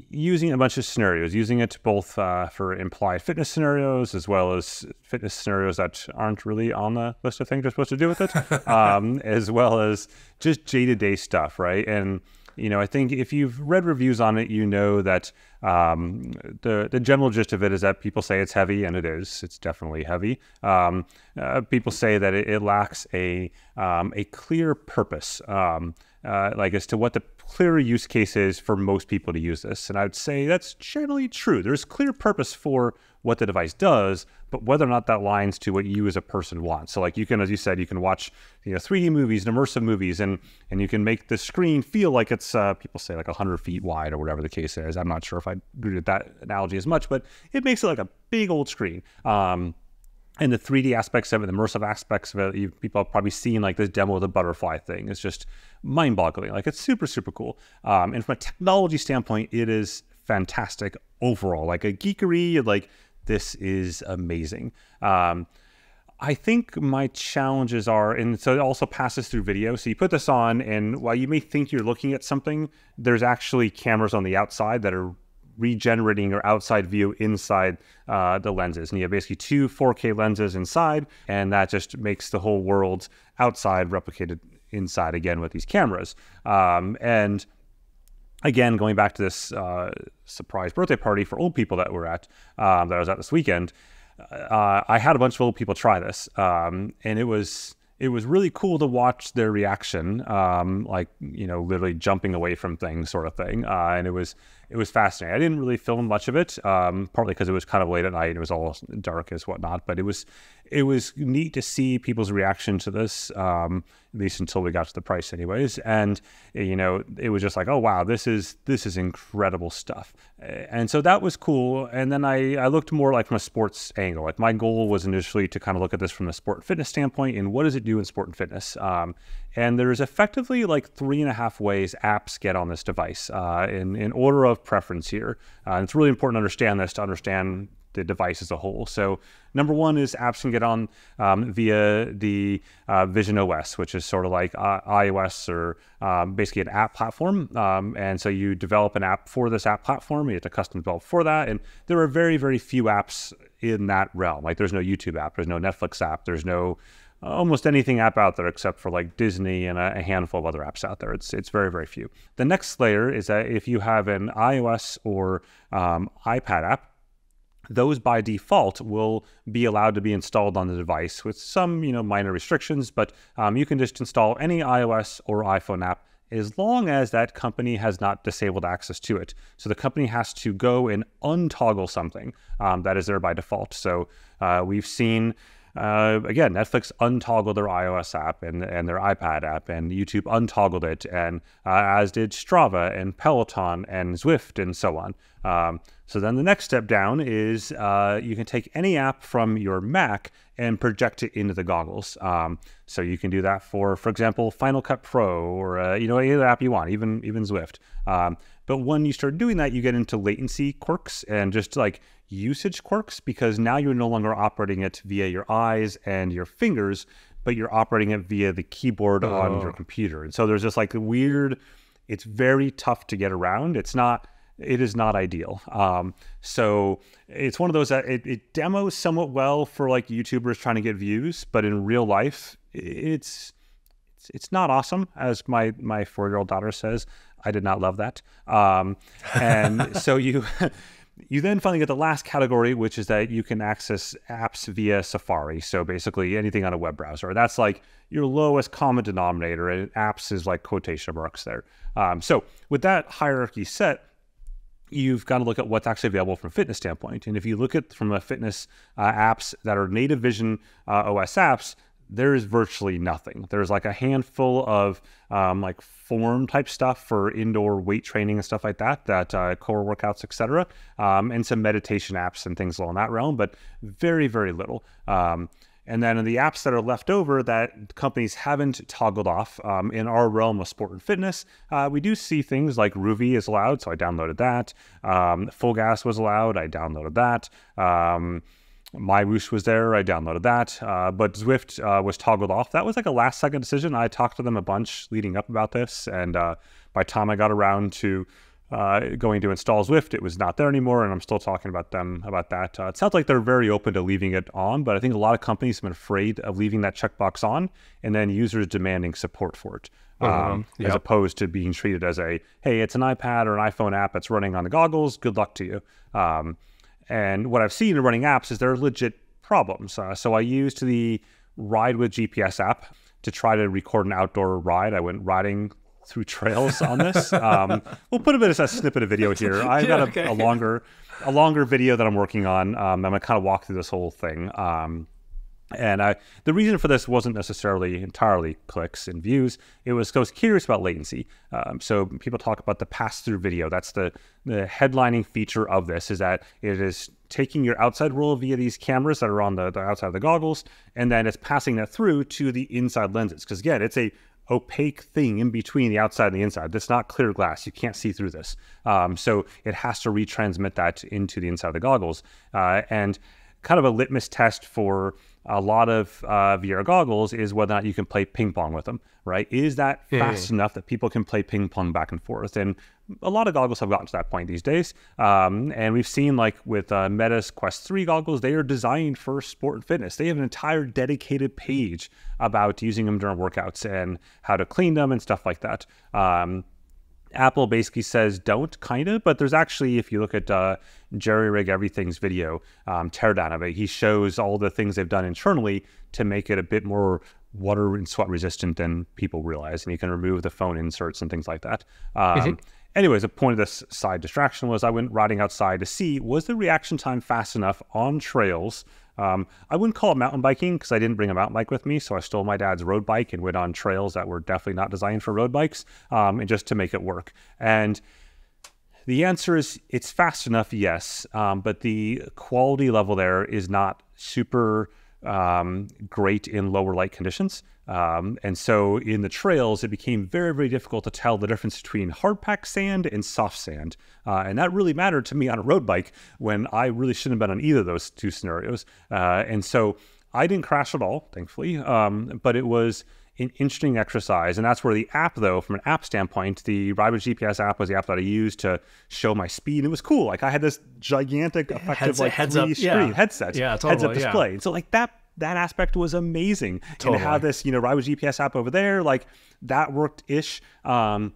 using a bunch of scenarios, using it both uh, for implied fitness scenarios as well as fitness scenarios that aren't really on the list of things you're supposed to do with it, um, as well as just day-to-day stuff, right? And, you know, I think if you've read reviews on it, you know that um, the, the general gist of it is that people say it's heavy, and it is. It's definitely heavy. Um, uh, people say that it, it lacks a, um, a clear purpose, um, uh, like as to what the clearer use cases for most people to use this. And I would say that's generally true. There's clear purpose for what the device does, but whether or not that aligns to what you as a person want. So like you can, as you said, you can watch, you know, three D movies and immersive movies, and and you can make the screen feel like it's, uh, people say like one hundred feet wide or whatever the case is. I'm not sure if I agree with that analogy as much, but it makes it like a big old screen. Um, And the three D aspects of it, the immersive aspects of it, you, people have probably seen like this demo of the butterfly thing. It's just mind-boggling. Like it's super, super cool. Um, and from a technology standpoint, it is fantastic overall. Like a geekery, like this is amazing. Um, I think my challenges are, and so it also passes through video. So you put this on, and while you may think you're looking at something, there's actually cameras on the outside that are regenerating your outside view inside uh, the lenses. And you have basically two four K lenses inside, and that just makes the whole world outside replicated inside again with these cameras. Um, and again, going back to this uh, surprise birthday party for old people that we're at, um, that I was at this weekend, uh, I had a bunch of old people try this, um, and it was It was really cool to watch their reaction, um, like, you know, literally jumping away from things sort of thing. Uh, and it was it was fascinating. I didn't really film much of it, um, partly because it was kind of late at night. It was all dark as whatnot. But it was it was neat to see people's reaction to this, um, at least until we got to the price anyways. And, you know, it was just like, oh, wow, this is this is incredible stuff. And so that was cool. And then I, I looked more like from a sports angle. Like my goal was initially to kind of look at this from a sport and fitness standpoint, and what does it do in sport and fitness, um, and there's effectively like three and a half ways apps get on this device uh, in, in order of preference here, uh, and it's really important to understand this to understand the device as a whole. So number one is apps can get on um, via the uh, Vision O S, which is sort of like uh, iOS or um, basically an app platform, um, and so you develop an app for this app platform. You have to custom develop for that, and there are very very few apps in that realm. Like there's no YouTube app, there's no Netflix app, there's no almost anything app out there except for like Disney and a handful of other apps out there. It's it's very, very few. The next layer is that if you have an iOS or um, iPad app, those by default will be allowed to be installed on the device with some, you know, minor restrictions, but um, you can just install any iOS or iPhone app as long as that company has not disabled access to it. So the company has to go and untoggle something um, that is there by default. So uh, we've seen, Uh, again, Netflix untoggled their iOS app and, and their iPad app, and YouTube untoggled it, and uh, as did Strava and Peloton and Zwift and so on. Um, so then the next step down is uh, you can take any app from your Mac and project it into the goggles. Um, so you can do that for, for example, Final Cut Pro or uh, you know, any other app you want, even even Zwift. Um, but when you start doing that, you get into latency quirks and just like usage quirks, because now you're no longer operating it via your eyes and your fingers, but you're operating it via the keyboard oh. on your computer. And so there's this like weird, it's very tough to get around. It's not, it is not ideal. Um, so it's one of those that it, it demos somewhat well for like YouTubers trying to get views, but in real life, it's it's, it's not awesome. As my, my four-year-old daughter says, I did not love that. Um, and so you... You then finally get the last category, which is that you can access apps via Safari. So basically anything on a web browser. That's like your lowest common denominator, and apps is like quotation marks there. Um, so with that hierarchy set, you've got to look at what's actually available from a fitness standpoint. And if you look at from a fitness uh, apps that are native Vision uh, O S apps, there is virtually nothing. There's like a handful of um, like form type stuff for indoor weight training and stuff like that, that uh, core workouts, et cetera, um, and some meditation apps and things along that realm, but very, very little. Um, And then the apps that are left over that companies haven't toggled off um, in our realm of sport and fitness, uh, we do see things like Ruvi is allowed, so I downloaded that. Um, Full Gas was allowed, I downloaded that. Um, MyWhoosh was there, I downloaded that. Uh, but Zwift uh, was toggled off. That was like a last second decision. I talked to them a bunch leading up about this, and uh, by the time I got around to Uh, going to install Zwift, it was not there anymore, and I'm still talking about them about that. Uh, it sounds like they're very open to leaving it on, but I think a lot of companies have been afraid of leaving that checkbox on and then users demanding support for it, um, um, yep. as opposed to being treated as a, hey, it's an iPad or an iPhone app that's running on the goggles, good luck to you. Um, and what I've seen in running apps is there are legit problems. Uh, so I used the Ride with G P S app to try to record an outdoor ride. I went riding through trails on this. Um, we'll put a bit of a snippet of video here. I've got yeah, okay. a, a longer a longer video that I'm working on. Um, I'm going to kind of walk through this whole thing. Um, and I, the reason for this wasn't necessarily entirely clicks and views. It was, I was curious about latency. Um, so people talk about the pass-through video. That's the, the headlining feature of this, is that it is taking your outside world via these cameras that are on the, the outside of the goggles, and then it's passing that through to the inside lenses. Because again, it's a opaque thing in between the outside and the inside. That's not clear glass. You can't see through this. Um, so it has to retransmit that into the inside of the goggles. Uh, and kind of a litmus test for a lot of uh, V R goggles is whether or not you can play ping pong with them, right? Is that yeah. fast enough that people can play ping pong back and forth? And a lot of goggles have gotten to that point these days. Um, and we've seen, like with uh, Meta's Quest three goggles, they are designed for sport and fitness. They have an entire dedicated page about using them during workouts and how to clean them and stuff like that. Um, Apple basically says don't, kind of, but there's actually, if you look at uh, Jerry Rig Everything's video, um, teardown of it, he shows all the things they've done internally to make it a bit more water and sweat resistant than people realize, and you can remove the phone inserts and things like that. Um, mm-hmm. Anyways, the point of this side distraction was I went riding outside to see, was the reaction time fast enough on trails? Um, I wouldn't call it mountain biking because I didn't bring a mountain bike with me, so I stole my dad's road bike and went on trails that were definitely not designed for road bikes, um, and just to make it work. And the answer is it's fast enough, yes, um, but the quality level there is not super um, great in lower light conditions. Um, and so in the trails, it became very, very difficult to tell the difference between hard-packed sand and soft sand. Uh, and that really mattered to me on a road bike when I really shouldn't have been on either of those two scenarios. Uh, and so I didn't crash at all, thankfully, um, but it was an interesting exercise. And that's where the app, though, from an app standpoint, the Ride with G P S app was the app that I used to show my speed. It was cool. Like, I had this gigantic, effective, headset, like, heads up, screen yeah. headset, yeah, totally, heads-up display. Yeah. And so, like, that That aspect was amazing. Totally. And how this, you know, Ride with G P S app over there, like that worked-ish. Um,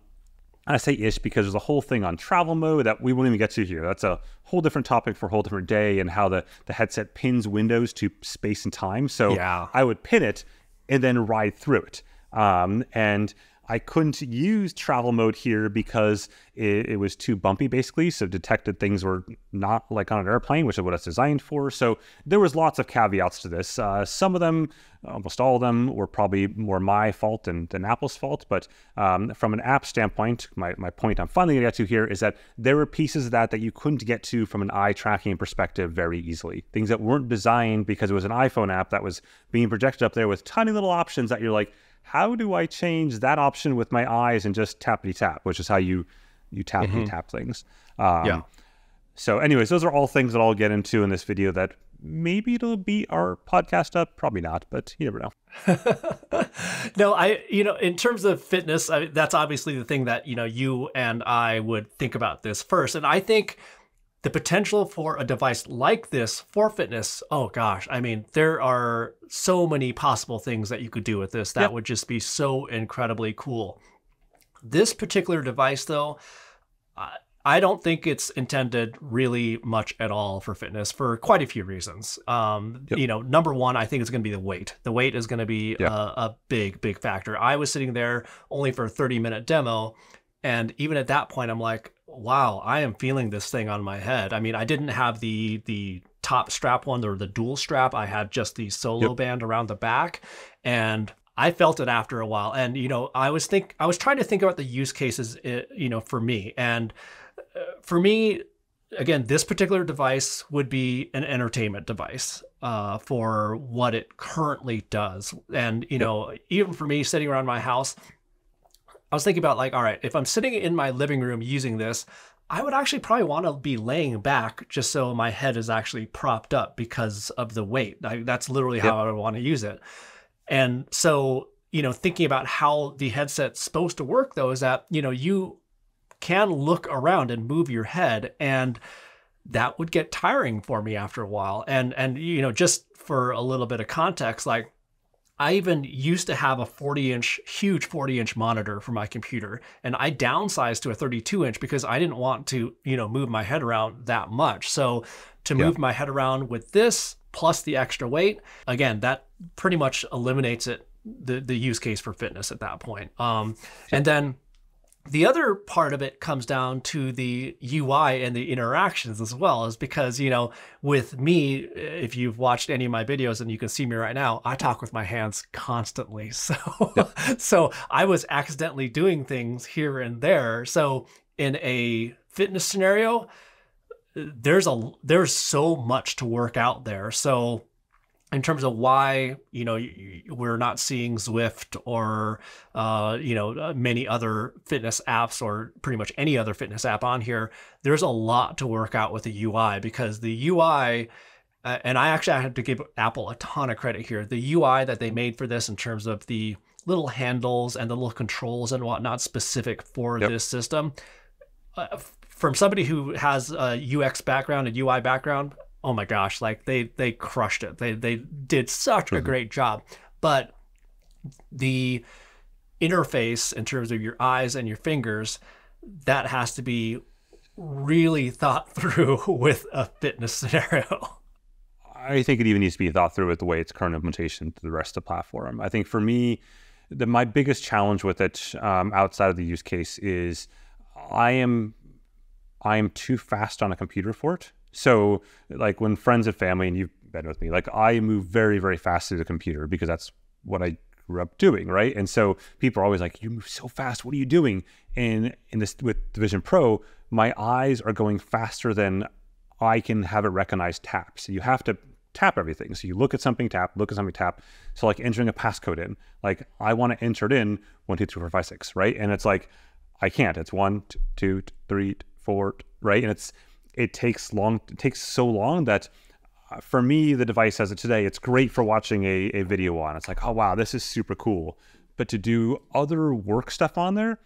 I say ish because there's a whole thing on travel mode that we won't even get to here. That's a whole different topic for a whole different day, and how the, the headset pins windows to space and time. So yeah. I would pin it and then ride through it. Um, and I couldn't use travel mode here because it, it was too bumpy, basically. So detected things were not like on an airplane, which is what it's designed for. So there was lots of caveats to this. Uh, some of them, almost all of them, were probably more my fault than, than Apple's fault. But um, from an app standpoint, my, my point I'm finally going to get to here is that there were pieces of that that you couldn't get to from an eye tracking perspective very easily. Things that weren't designed because it was an iPhone app that was being projected up there with tiny little options that you're like, how do I change that option with my eyes and just tappity tap, which is how you you tap mm-hmm. and tap things. Um, yeah. So, anyways, those are all things that I'll get into in this video. That maybe it'll be our podcast up, probably not, but you never know. No, I you know in terms of fitness, I, that's obviously the thing that you know you and I would think about this first, and I think the potential for a device like this for fitness, oh gosh, I mean, there are so many possible things that you could do with this that yep. would just be so incredibly cool. This particular device, though, I don't think it's intended really much at all for fitness for quite a few reasons. Um, yep. You know, number one, I think it's going to be the weight. The weight is going to be yep. a, a big, big factor. I was sitting there only for a thirty minute demo, and even at that point, I'm like, wow, I am feeling this thing on my head. I mean, I didn't have the the top strap one or the dual strap. I had just the solo yep. band around the back, and I felt it after a while. And you know, I was think I was trying to think about the use cases, you know, for me. And for me, again, this particular device would be an entertainment device uh, for what it currently does. And, you know, even for me sitting around my house, I was thinking about like, all right, if I'm sitting in my living room using this, I would actually probably want to be laying back just so my head is actually propped up because of the weight. I, that's literally how yep. I would want to use it. And so, you know, thinking about how the headset's supposed to work though, is that, you know, you can look around and move your head, and that would get tiring for me after a while. And, and, you know, just for a little bit of context, like I even used to have a forty inch, huge forty inch monitor for my computer, and I downsized to a thirty-two inch because I didn't want to, you know, move my head around that much. So to move yeah. my head around with this plus the extra weight, again, that pretty much eliminates it, the, the use case for fitness at that point. Um, yeah. And then the other part of it comes down to the U I and the interactions as well, is because, you know, with me, if you've watched any of my videos and you can see me right now, I talk with my hands constantly. So, yeah. so I was accidentally doing things here and there. So in a fitness scenario, there's a, there's so much to work out there. So in terms of why, you know, we're not seeing Zwift or, uh, you know, many other fitness apps or pretty much any other fitness app on here, there's a lot to work out with the U I, because the U I, uh, and I actually have to give Apple a ton of credit here, the U I that they made for this in terms of the little handles and the little controls and whatnot specific for yep. this system. Uh, from somebody who has a U X background and U I background, oh my gosh, like they they crushed it. They they did such mm-hmm. a great job. But the interface in terms of your eyes and your fingers, that has to be really thought through with a fitness scenario. I think it even needs to be thought through with the way its current implementation to the rest of the platform. I think for me, the, my biggest challenge with it um, outside of the use case is I am I am too fast on a computer for it. So like when friends and family, and you've been with me, like I move very, very fast through the computer because that's what I grew up doing, right? And so people are always like, you move so fast, what are you doing? And in this, with the Vision Pro, my eyes are going faster than I can have it recognize taps. So you have to tap everything. So you look at something, tap, look at something, tap. So like entering a passcode in, like I want to enter it in one, two, three, four, five, six, right? And it's like, I can't, it's one, two, three, four, right? And it's, It takes long. It takes so long that, uh, for me, the device as it today, it's great for watching a, a video on. It's like, oh wow, this is super cool. But to do other work stuff on there,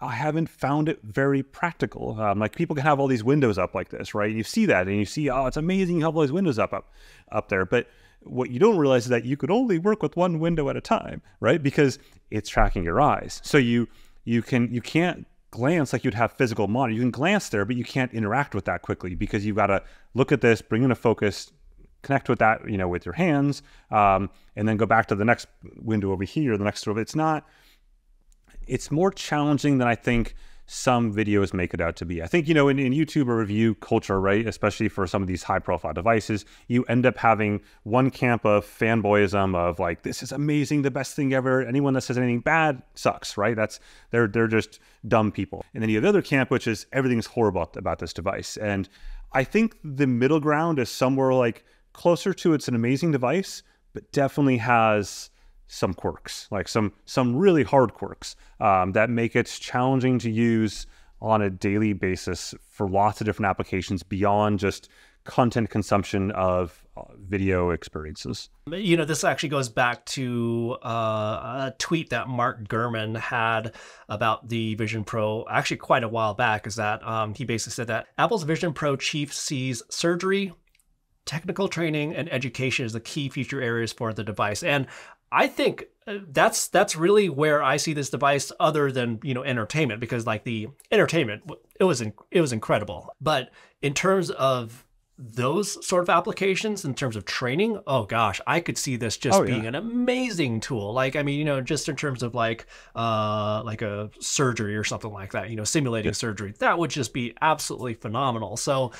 I haven't found it very practical. Um, like people can have all these windows up like this, right? You see that, and you see, oh, it's amazing. You have all these windows up, up, up there. But what you don't realize is that you could only work with one window at a time, right? Because it's tracking your eyes. So you you can you can't. glance like you'd have physical monitor. You can glance there, but you can't interact with that quickly because you've got to look at this, bring in a focus, connect with that, you know, with your hands, um, and then go back to the next window over here, the next over. It's not, it's more challenging than I think some videos make it out to be. I think, you know, in, in YouTube or review culture, right, especially for some of these high profile devices, you end up having one camp of fanboyism of like, this is amazing, the best thing ever. Anyone that says anything bad sucks, right? That's, they're, they're just dumb people. And then you have the other camp, which is everything's horrible about this device. And I think the middle ground is somewhere like closer to it's an amazing device, but definitely has some quirks, like some some really hard quirks um, that make it challenging to use on a daily basis for lots of different applications beyond just content consumption of video experiences. You know, this actually goes back to uh, a tweet that Mark Gurman had about the Vision Pro actually quite a while back, is that um, he basically said that Apple's Vision Pro chief sees surgery, technical training, and education as the key feature areas for the device. And I think that's that's really where I see this device, other than, you know, entertainment, because like the entertainment, it was in, it was incredible. But in terms of those sort of applications, in terms of training, oh gosh, I could see this just oh, being yeah. an amazing tool. Like, I mean, you know, just in terms of like uh, like a surgery or something like that, you know, simulating yeah. surgery, that would just be absolutely phenomenal. So.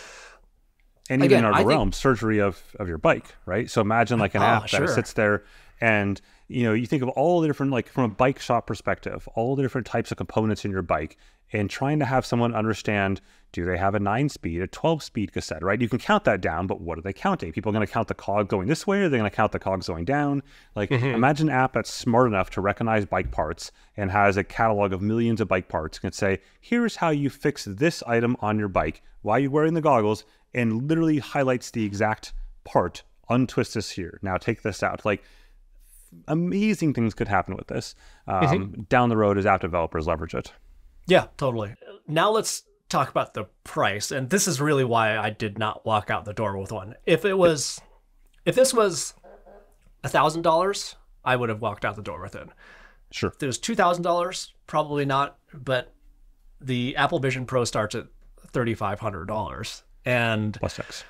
And even Again, in our I realm, think... surgery of, of your bike, right? So imagine like an oh, app sure. that sits there and, you know, you think of all the different, like from a bike shop perspective, all the different types of components in your bike, and trying to have someone understand, do they have a nine-speed, a twelve-speed cassette, right? You can count that down, but what are they counting? People are going to count the cog going this way, or they're going to count the cogs going down? Like, mm-hmm. imagine an app that's smart enough to recognize bike parts and has a catalog of millions of bike parts and can say, here's how you fix this item on your bike while you're wearing the goggles, and literally highlights the exact part. Untwist this here. Now take this out. Like, amazing things could happen with this um, mm-hmm. down the road as app developers leverage it. Yeah, totally. Now let's talk about the price. And this is really why I did not walk out the door with one. If it was, if this was a thousand dollars, I would have walked out the door with it. Sure. If it was two thousand dollars, probably not. But the Apple Vision Pro starts at thirty-five hundred dollars. And plus Tacx.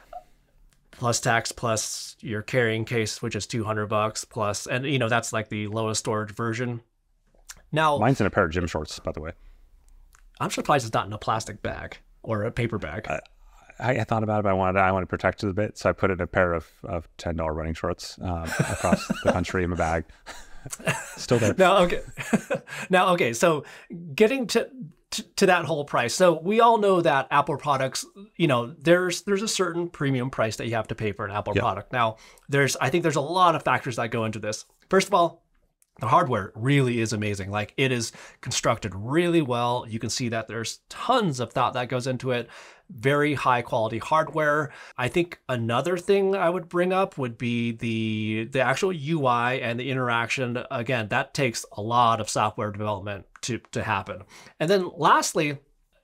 Plus Tacx, plus your carrying case, which is two hundred bucks, plus, and you know, that's like the lowest storage version. Now, mine's in a pair of gym shorts, by the way. I'm surprised it's not in a plastic bag or a paper bag. Uh, I, I thought about it, but I wanted to, I wanted to protect it a bit, so I put it in a pair of, of ten dollar running shorts um, across the country in my bag. Still there. Now, okay. now, okay. So getting to, to to that whole price. So we all know that Apple products, you know, there's there's a certain premium price that you have to pay for an Apple yep. product. Now, there's I think there's a lot of factors that go into this. First of all, the hardware really is amazing. Like, it is constructed really well. You can see that there's tons of thought that goes into it. Very high quality hardware. I think another thing I would bring up would be the the actual U I and the interaction. Again, that takes a lot of software development to, to happen. And then lastly,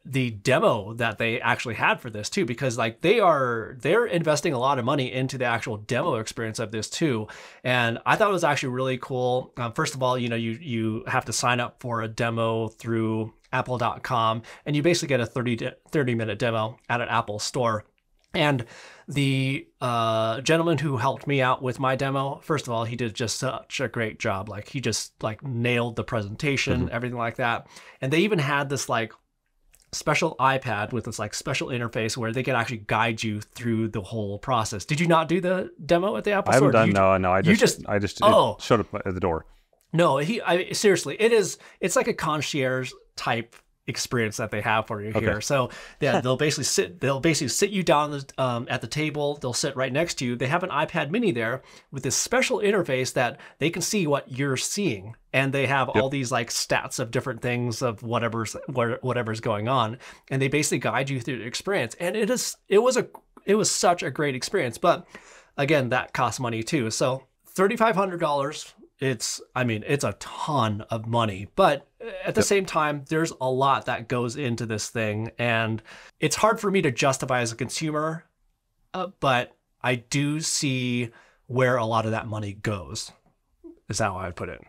the demo that they actually had for this too, because like they are, they're investing a lot of money into the actual demo experience of this too. And I thought it was actually really cool. Um, first of all, you know, you, you have to sign up for a demo through apple dot com, and you basically get a thirty minute demo at an Apple store. And the uh, gentleman who helped me out with my demo, first of all, he did just such a great job. Like, he just like nailed the presentation, mm-hmm. everything like that. And they even had this like special iPad with this like special interface where they can actually guide you through the whole process. Did you not do the demo at the Apple Store? I haven't done, no, no. I just, you just I just oh. it showed up at the door. No, he. I, seriously, it is. It's like a concierge type experience that they have for you okay. here. So yeah, they'll basically sit. They'll basically sit you down the, um, at the table. They'll sit right next to you. They have an iPad Mini there with this special interface that they can see what you're seeing. And they have yep. all these like stats of different things of whatever's whatever's going on, and they basically guide you through the experience. And it is it was a it was such a great experience. But again, that costs money too. So thirty-five hundred dollars. It's I mean it's a ton of money. But at the yep. same time, there's a lot that goes into this thing, and it's hard for me to justify as a consumer. Uh, but I do see where a lot of that money goes. Is that how I would put it?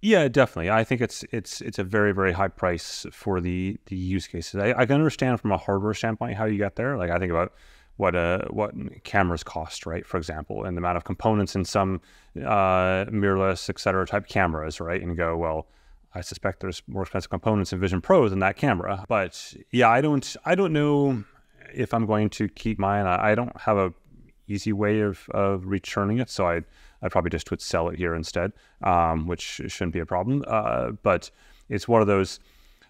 Yeah, definitely. I think it's it's it's a very, very high price for the the use cases. I, I can understand from a hardware standpoint how you got there. Like, I think about what uh what cameras cost, right? For example, and the amount of components in some uh, mirrorless, et cetera, type cameras, right? And go, well, I suspect there's more expensive components in Vision Pro than that camera. But yeah, I don't I don't know if I'm going to keep mine. I, I don't have a easy way of of returning it, so I. I probably just would sell it here instead, um, which shouldn't be a problem. Uh, but it's one of those,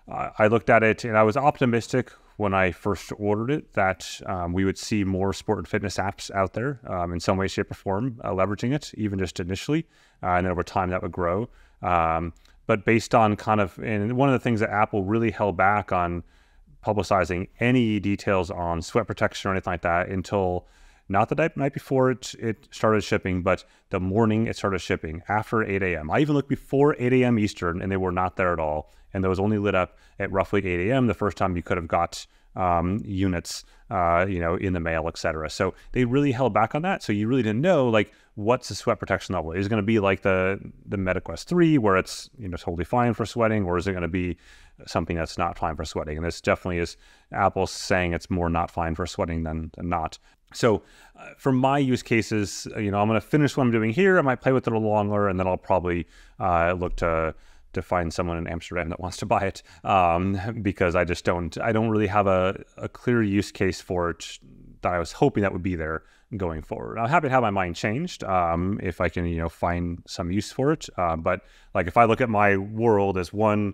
uh, I looked at it and I was optimistic when I first ordered it that um, we would see more sport and fitness apps out there um, in some way, shape or form, uh, leveraging it, even just initially. Uh, and over time that would grow. Um, but based on kind of, and one of the things that Apple really held back on publicizing any details on sweat protection or anything like that until not the night before it, it started shipping, but the morning it started shipping after eight a m I even looked before eight a m Eastern, and they were not there at all. And those only lit up at roughly eight a m the first time you could have got um, units, uh, you know, in the mail, et cetera. So they really held back on that. So you really didn't know, like, what's the sweat protection level? Is it going to be like the the MetaQuest three, where it's you know totally fine for sweating, or is it going to be something that's not fine for sweating? And this definitely is Apple saying it's more not fine for sweating than, than not. So uh, for my use cases, you know, I'm going to finish what I'm doing here. I might play with it a little longer, and then I'll probably uh, look to to find someone in Amsterdam that wants to buy it, um, because I just don't, I don't really have a, a clear use case for it that I was hoping that would be there going forward. I'm happy to have my mind changed um, if I can, you know, find some use for it. Uh, but like, if I look at my world as one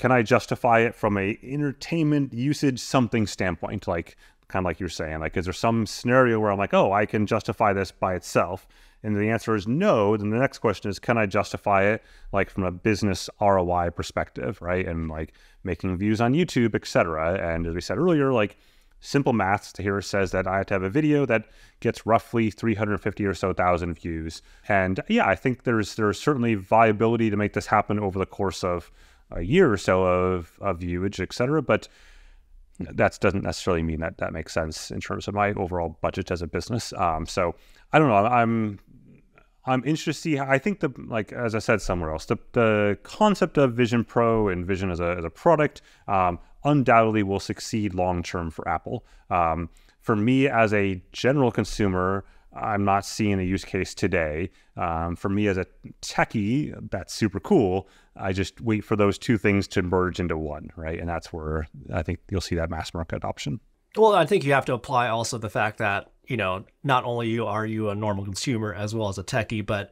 can I justify it from a entertainment usage something standpoint? Like, kind of like you're saying, like, is there some scenario where I'm like, oh, I can justify this by itself? And the answer is no. Then the next question is, can I justify it like from a business R O I perspective, right? And like making views on YouTube, et cetera. And as we said earlier, like simple maths to here says that I have to have a video that gets roughly three hundred fifty or so thousand views. And yeah, I think there's there's certainly viability to make this happen over the course of a year or so of, of viewage, et cetera. But that doesn't necessarily mean that that makes sense in terms of my overall budget as a business. Um, so I don't know. I'm I'm interested to see how, I think the, like, as I said somewhere else, the, the concept of Vision Pro and Vision as a, as a product um, undoubtedly will succeed long-term for Apple. Um, for me as a general consumer, I'm not seeing a use case today. Um, for me as a techie, that's super cool. I just wait for those two things to merge into one, right? And that's where I think you'll see that mass market adoption. Well, I think you have to apply also the fact that, you know, not only are you a normal consumer as well as a techie, but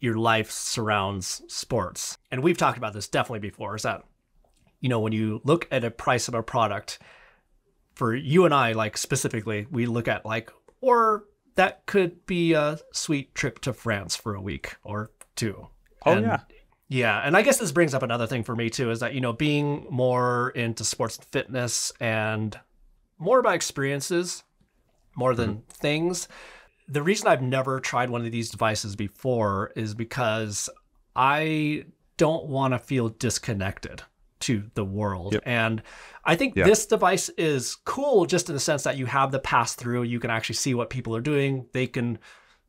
your life surrounds sports. And we've talked about this definitely before, is that, you know, when you look at a price of a product, for you and I, like specifically, we look at like, or that could be a sweet trip to France for a week or two. Oh, and, yeah. Yeah. And I guess this brings up another thing for me too, is that, you know, being more into sports and fitness and more about experiences, more than mm-hmm. things. The reason I've never tried one of these devices before is because I don't want to feel disconnected to the world. Yep. And I think yeah. this device is cool just in the sense that you have the pass through, you can actually see what people are doing. They can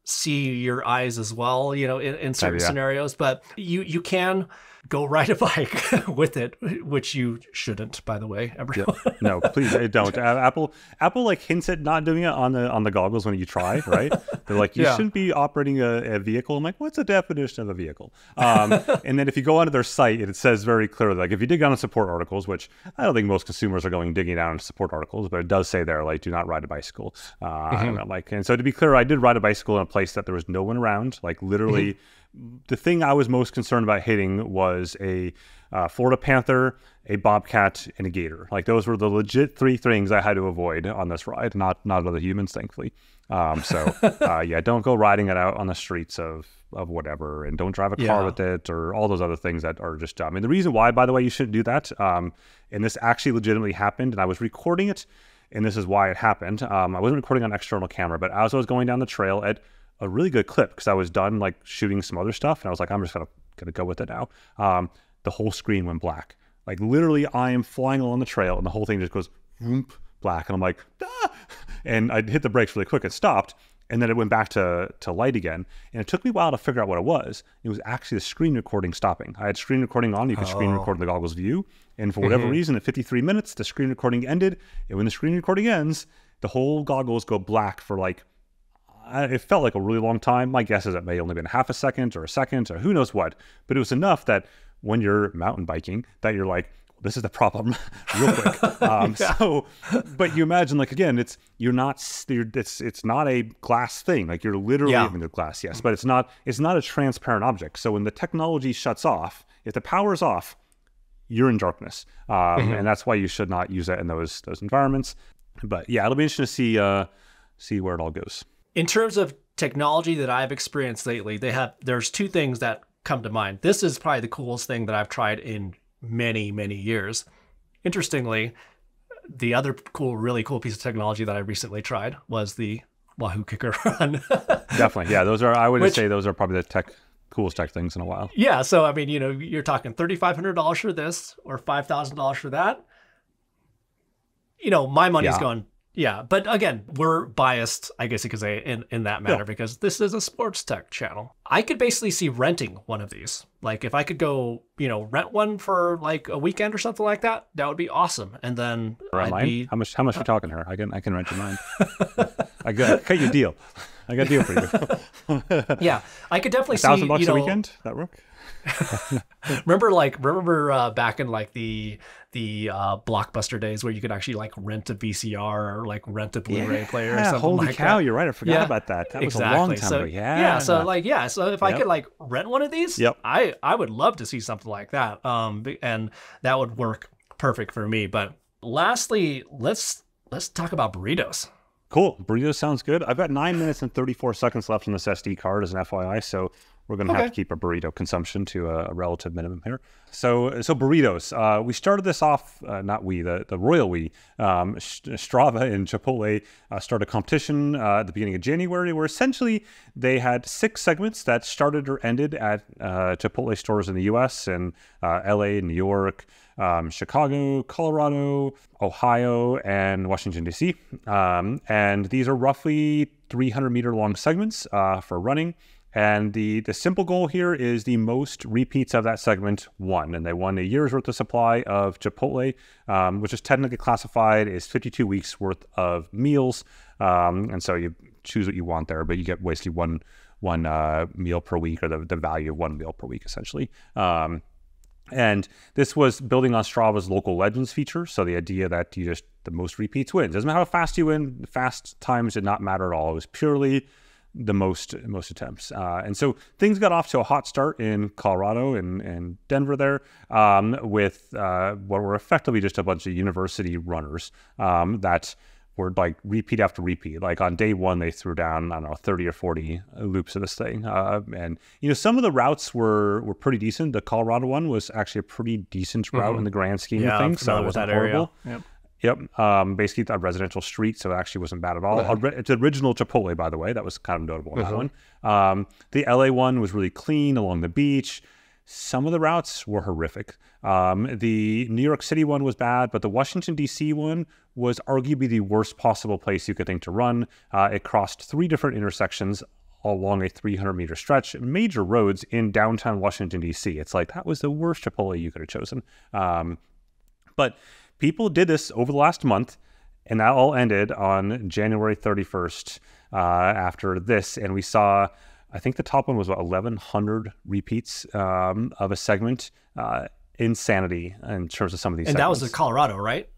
see your eyes as well, you know, in, in certain oh, yeah. scenarios, but you, you can go ride a bike with it, which you shouldn't, by the way, everyone. Yeah. No, please don't. Apple, Apple like hints at not doing it on the, on the goggles when you try, right? They're like, you yeah. shouldn't be operating a, a vehicle. I'm like, what's the definition of a vehicle? Um, and then if you go onto their site, it says very clearly, like if you dig down on support articles, which I don't think most consumers are going digging down on support articles, but it does say there, like, do not ride a bicycle. Uh, mm-hmm. and like, and so to be clear, I did ride a bicycle in a place that there was no one around, like literally the thing I was most concerned about hitting was a uh, Florida Panther, a Bobcat, and a Gator. Like those were the legit three things I had to avoid on this ride, not not other humans, thankfully. Um, so uh, yeah, don't go riding it out on the streets of, of whatever, and don't drive a car yeah. with it, or all those other things that are just dumb. And the reason why, by the way, you shouldn't do that, um, and this actually legitimately happened, and I was recording it, and this is why it happened. Um, I wasn't recording on an external camera, but as I was going down the trail at a really good clip, because I was done like shooting some other stuff and I was like, I'm just gonna, gonna go with it now. Um, the whole screen went black. Like literally I am flying along the trail and the whole thing just goes whoomp, black. And I'm like, ah! And I hit the brakes really quick. It stopped. And then it went back to, to light again. And it took me a while to figure out what it was. It was actually the screen recording stopping. I had screen recording on. You could oh. screen record in the goggles view. And for whatever mm-hmm. reason, at fifty-three minutes, the screen recording ended. And when the screen recording ends, the whole goggles go black for like, it felt like a really long time. My guess is it may only been half a second or a second or who knows what, but it was enough that when you're mountain biking that you're like, this is the problem real quick. Um, yeah. So, but you imagine like, again, it's, you're not, you're, it's, it's not a glass thing. Like you're literally yeah. having a glass. Yes. But it's not, it's not a transparent object. So when the technology shuts off, if the power is off, you're in darkness. Um, mm-hmm. And that's why you should not use it in those, those environments. But yeah, it'll be interesting to see, uh, see where it all goes. In terms of technology that I've experienced lately, they have there's two things that come to mind. This is probably the coolest thing that I've tried in many, many years. Interestingly, the other cool, really cool piece of technology that I recently tried was the Wahoo KICKR Run. Definitely. Yeah, those are, I would Which, say those are probably the tech coolest tech things in a while. Yeah. So, I mean, you know, you're talking three thousand five hundred dollars for this or five thousand dollars for that. You know, my money's yeah. going... Yeah, but again, we're biased, I guess you could say, in, in that matter, yeah. because this is a sports tech channel. I could basically see renting one of these. Like if I could go, you know, rent one for like a weekend or something like that, that would be awesome. And then I'd be, how much how much uh, you talking to her? I can I can rent your mind. I got cut your deal. I got a deal for you. Yeah. I could definitely see a thousand bucks a weekend? That work? remember like remember uh, back in like the the uh, Blockbuster days where you could actually like rent a V C R or like rent a Blu-ray yeah, player or something. Holy like cow, that. You're right. I forgot yeah, about that. That exactly. was a long time so, ago. Yeah. Yeah. So like yeah. So if yep. I could like rent one of these, yep. I I would love to see something like that. Um, and that would work perfect for me. But lastly, let's let's talk about burritos. Cool. Burrito sounds good. I've got nine minutes and thirty-four seconds left on this S D card as an F Y I, so we're going to okay. have to keep our burrito consumption to a, a relative minimum here. So so burritos. Uh, we started this off, uh, not we, the, the royal we, um, Strava and Chipotle uh, started a competition uh, at the beginning of January where essentially they had six segments that started or ended at uh, Chipotle stores in the U S and uh, L A, New York, um, Chicago, Colorado, Ohio, and Washington, D C Um, and these are roughly three hundred meter long segments uh, for running. And the, the simple goal here is the most repeats of that segment won. And they won a year's worth of supply of Chipotle, um, which is technically classified as fifty-two weeks worth of meals. Um, and so you choose what you want there, but you get basically one, one uh, meal per week, or the, the value of one meal per week, essentially. Um, And this was building on Strava's local legends feature. So the idea that you just, the most repeats wins. Doesn't matter how fast you win, fast times did not matter at all. It was purely the most most attempts. Uh, and so things got off to a hot start in Colorado and, and Denver there um, with uh, what were effectively just a bunch of university runners um, that were like repeat after repeat. Like on day one, they threw down, I don't know, thirty or forty loops of this thing. Uh, and, you know, some of the routes were were pretty decent. The Colorado one was actually a pretty decent route mm-hmm. in the grand scheme yeah, of things. So it wasn't that horrible. Area. Yep. Yep. Um, basically, that residential street, so it actually wasn't bad at all. Okay. It's the original Chipotle, by the way. That was kind of notable on mm-hmm. that one. Um, the L A one was really clean along the beach. Some of the routes were horrific. Um, the New York City one was bad, but the Washington, D C one was arguably the worst possible place you could think to run. Uh, it crossed three different intersections along a three hundred meter stretch, major roads in downtown Washington, D C It's like, that was the worst Chipotle you could have chosen. Um, but... people did this over the last month, and that all ended on January thirty-first uh, after this. And we saw, I think the top one was, what, eleven hundred repeats um, of a segment. Uh, insanity in terms of some of these And segments. That was in Colorado, right?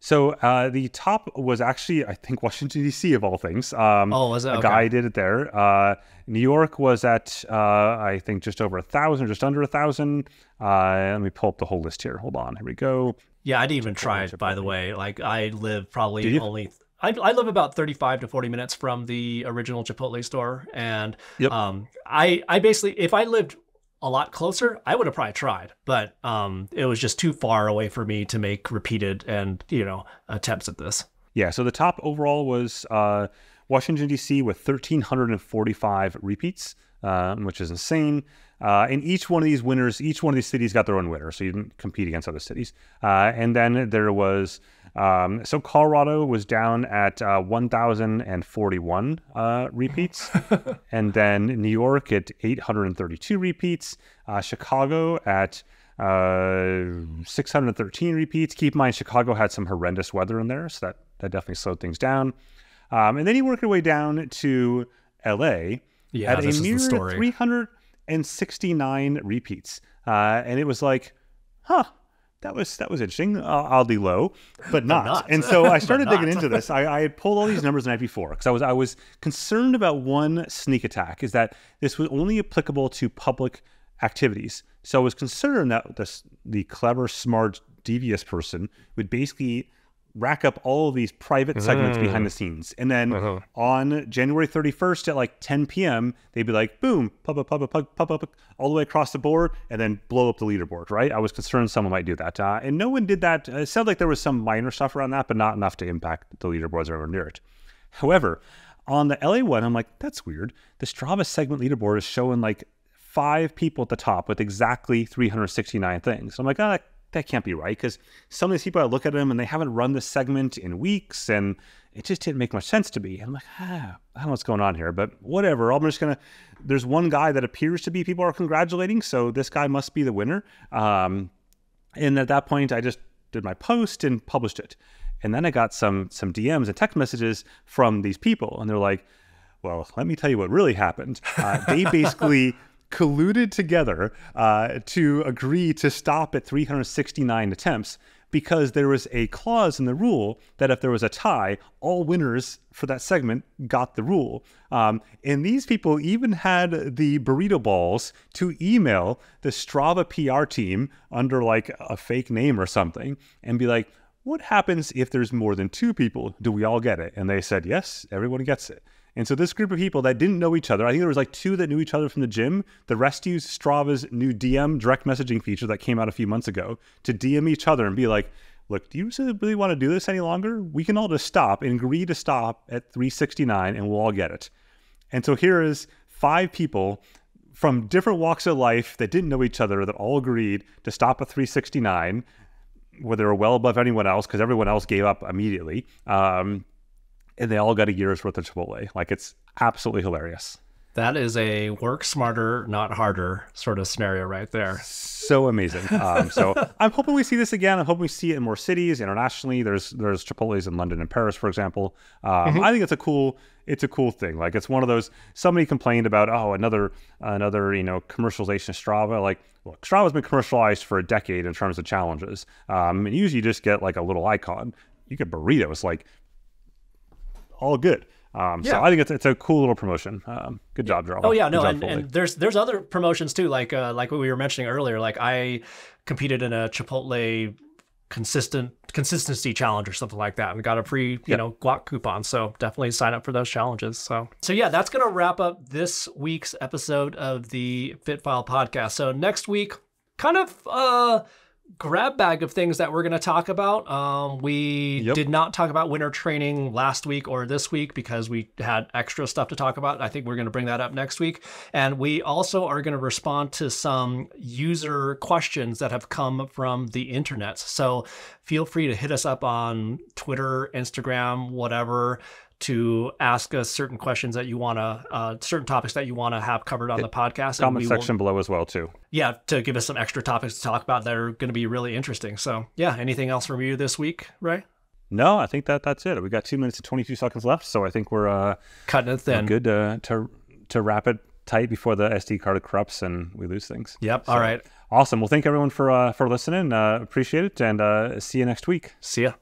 So uh, the top was actually, I think, Washington, D C, of all things. Um, oh, was it? A okay. guy did it there. Uh, New York was at, uh, I think, just over one thousand, just under one thousand. Uh, let me pull up the whole list here. Hold on. Here we go. Yeah, I didn't even try it, by the way. Like, I live probably only... I, I live about thirty-five to forty minutes from the original Chipotle store. And yep. um, I, I basically... if I lived a lot closer, I would have probably tried, but um, it was just too far away for me to make repeated and, you know, attempts at this. Yeah, so the top overall was uh, Washington, D C with one thousand three hundred forty-five repeats, um, which is insane. Uh, and each one of these winners, each one of these cities got their own winner, so you didn't compete against other cities. Uh, and then there was, um, so Colorado was down at uh, one thousand forty-one uh, repeats, and then New York at eight hundred thirty-two repeats, uh, Chicago at uh, six hundred thirteen repeats. Keep in mind, Chicago had some horrendous weather in there, so that, that definitely slowed things down. Um, and then you work your way down to L A yeah, at a mere three hundred and sixty-nine repeats, uh, and it was like, huh, that was that was interesting, uh, oddly low, but not. But not. And so I started digging into this. I, I had pulled all these numbers the night before because I was I was concerned about one sneak attack, is that this was only applicable to public activities. So I was concerned that this, the clever, smart, devious person would basically rack up all of these private segments mm. behind the scenes. And then uh-huh. on January thirty-first at like ten p m, they'd be like, boom, pub up, pub up, pub up, pub up, all the way across the board, and then blow up the leaderboard, right? I was concerned someone might do that. Uh, and no one did that. It sounded like there was some minor stuff around that, but not enough to impact the leaderboards or near it. However, on the L A one, I'm like, that's weird. The Strava segment leaderboard is showing like five people at the top with exactly three hundred sixty-nine things. So I'm like, oh, that That can't be right, because some of these people, I look at them and they haven't run this segment in weeks, and it just didn't make much sense to me. And I'm like, ah, I don't know what's going on here, but whatever. I'm just going to, there's one guy that appears to be people are congratulating, so this guy must be the winner. Um, and at that point, I just did my post and published it. And then I got some some D Ms and text messages from these people, and they're like, well, let me tell you what really happened. Uh, they basically colluded together uh, to agree to stop at three hundred sixty-nine attempts, because there was a clause in the rule that if there was a tie, all winners for that segment got the rule. Um, and these people even had the burrito balls to email the Strava P R team under like a fake name or something and be like, what happens if there's more than two people? Do we all get it? And they said, yes, everyone gets it. And so this group of people that didn't know each other, I think there was like two that knew each other from the gym. The rest used Strava's new D M direct messaging feature that came out a few months ago to D M each other and be like, look, do you really want to do this any longer? We can all just stop and agree to stop at three sixty-nine and we'll all get it. And so here is five people from different walks of life that didn't know each other that all agreed to stop at three sixty-nine, where they were well above anyone else because everyone else gave up immediately. Um, And they all got a year's worth of Chipotle. Like, it's absolutely hilarious. That is a work smarter, not harder sort of scenario right there. So amazing. Um, so I'm hoping we see this again. I'm hoping we see it in more cities internationally. There's there's Chipotle's in London and Paris, for example. Um, mm-hmm. I think it's a cool it's a cool thing. Like, it's one of those. Somebody complained about oh another another you know commercialization of Strava. Like, look, Strava's been commercialized for a decade in terms of challenges. Um, and usually you just get like a little icon. You get burritos. Like, all good. Um, yeah. So I think it's, it's a cool little promotion. Um, good job, Jarl. Oh yeah, no, and, and there's there's other promotions too, like uh, like what we were mentioning earlier. Like, I competed in a Chipotle consistent consistency challenge or something like that, and got a free you yep. know guac coupon. So definitely sign up for those challenges. So so yeah, that's gonna wrap up this week's episode of the Fit File Podcast. So next week, kind of. Uh, grab bag of things that we're going to talk about. Um, we yep. did not talk about winter training last week or this week because we had extra stuff to talk about. I think we're going to bring that up next week. And we also are going to respond to some user questions that have come from the internet. So feel free to hit us up on Twitter, Instagram, whatever, to ask us certain questions that you want to, uh, certain topics that you want to have covered on Hit the podcast. Comment and we section will, below as well too. Yeah, to give us some extra topics to talk about that are going to be really interesting. So yeah, anything else from you this week, Ray? No, I think that that's it. We got two minutes and twenty-two seconds left, so I think we're uh, cutting it thin. Good uh, to to wrap it tight before the S D card corrupts and we lose things. Yep. So, all right. Awesome. Well, thank everyone for uh, for listening. Uh, appreciate it, and uh, see you next week. See ya.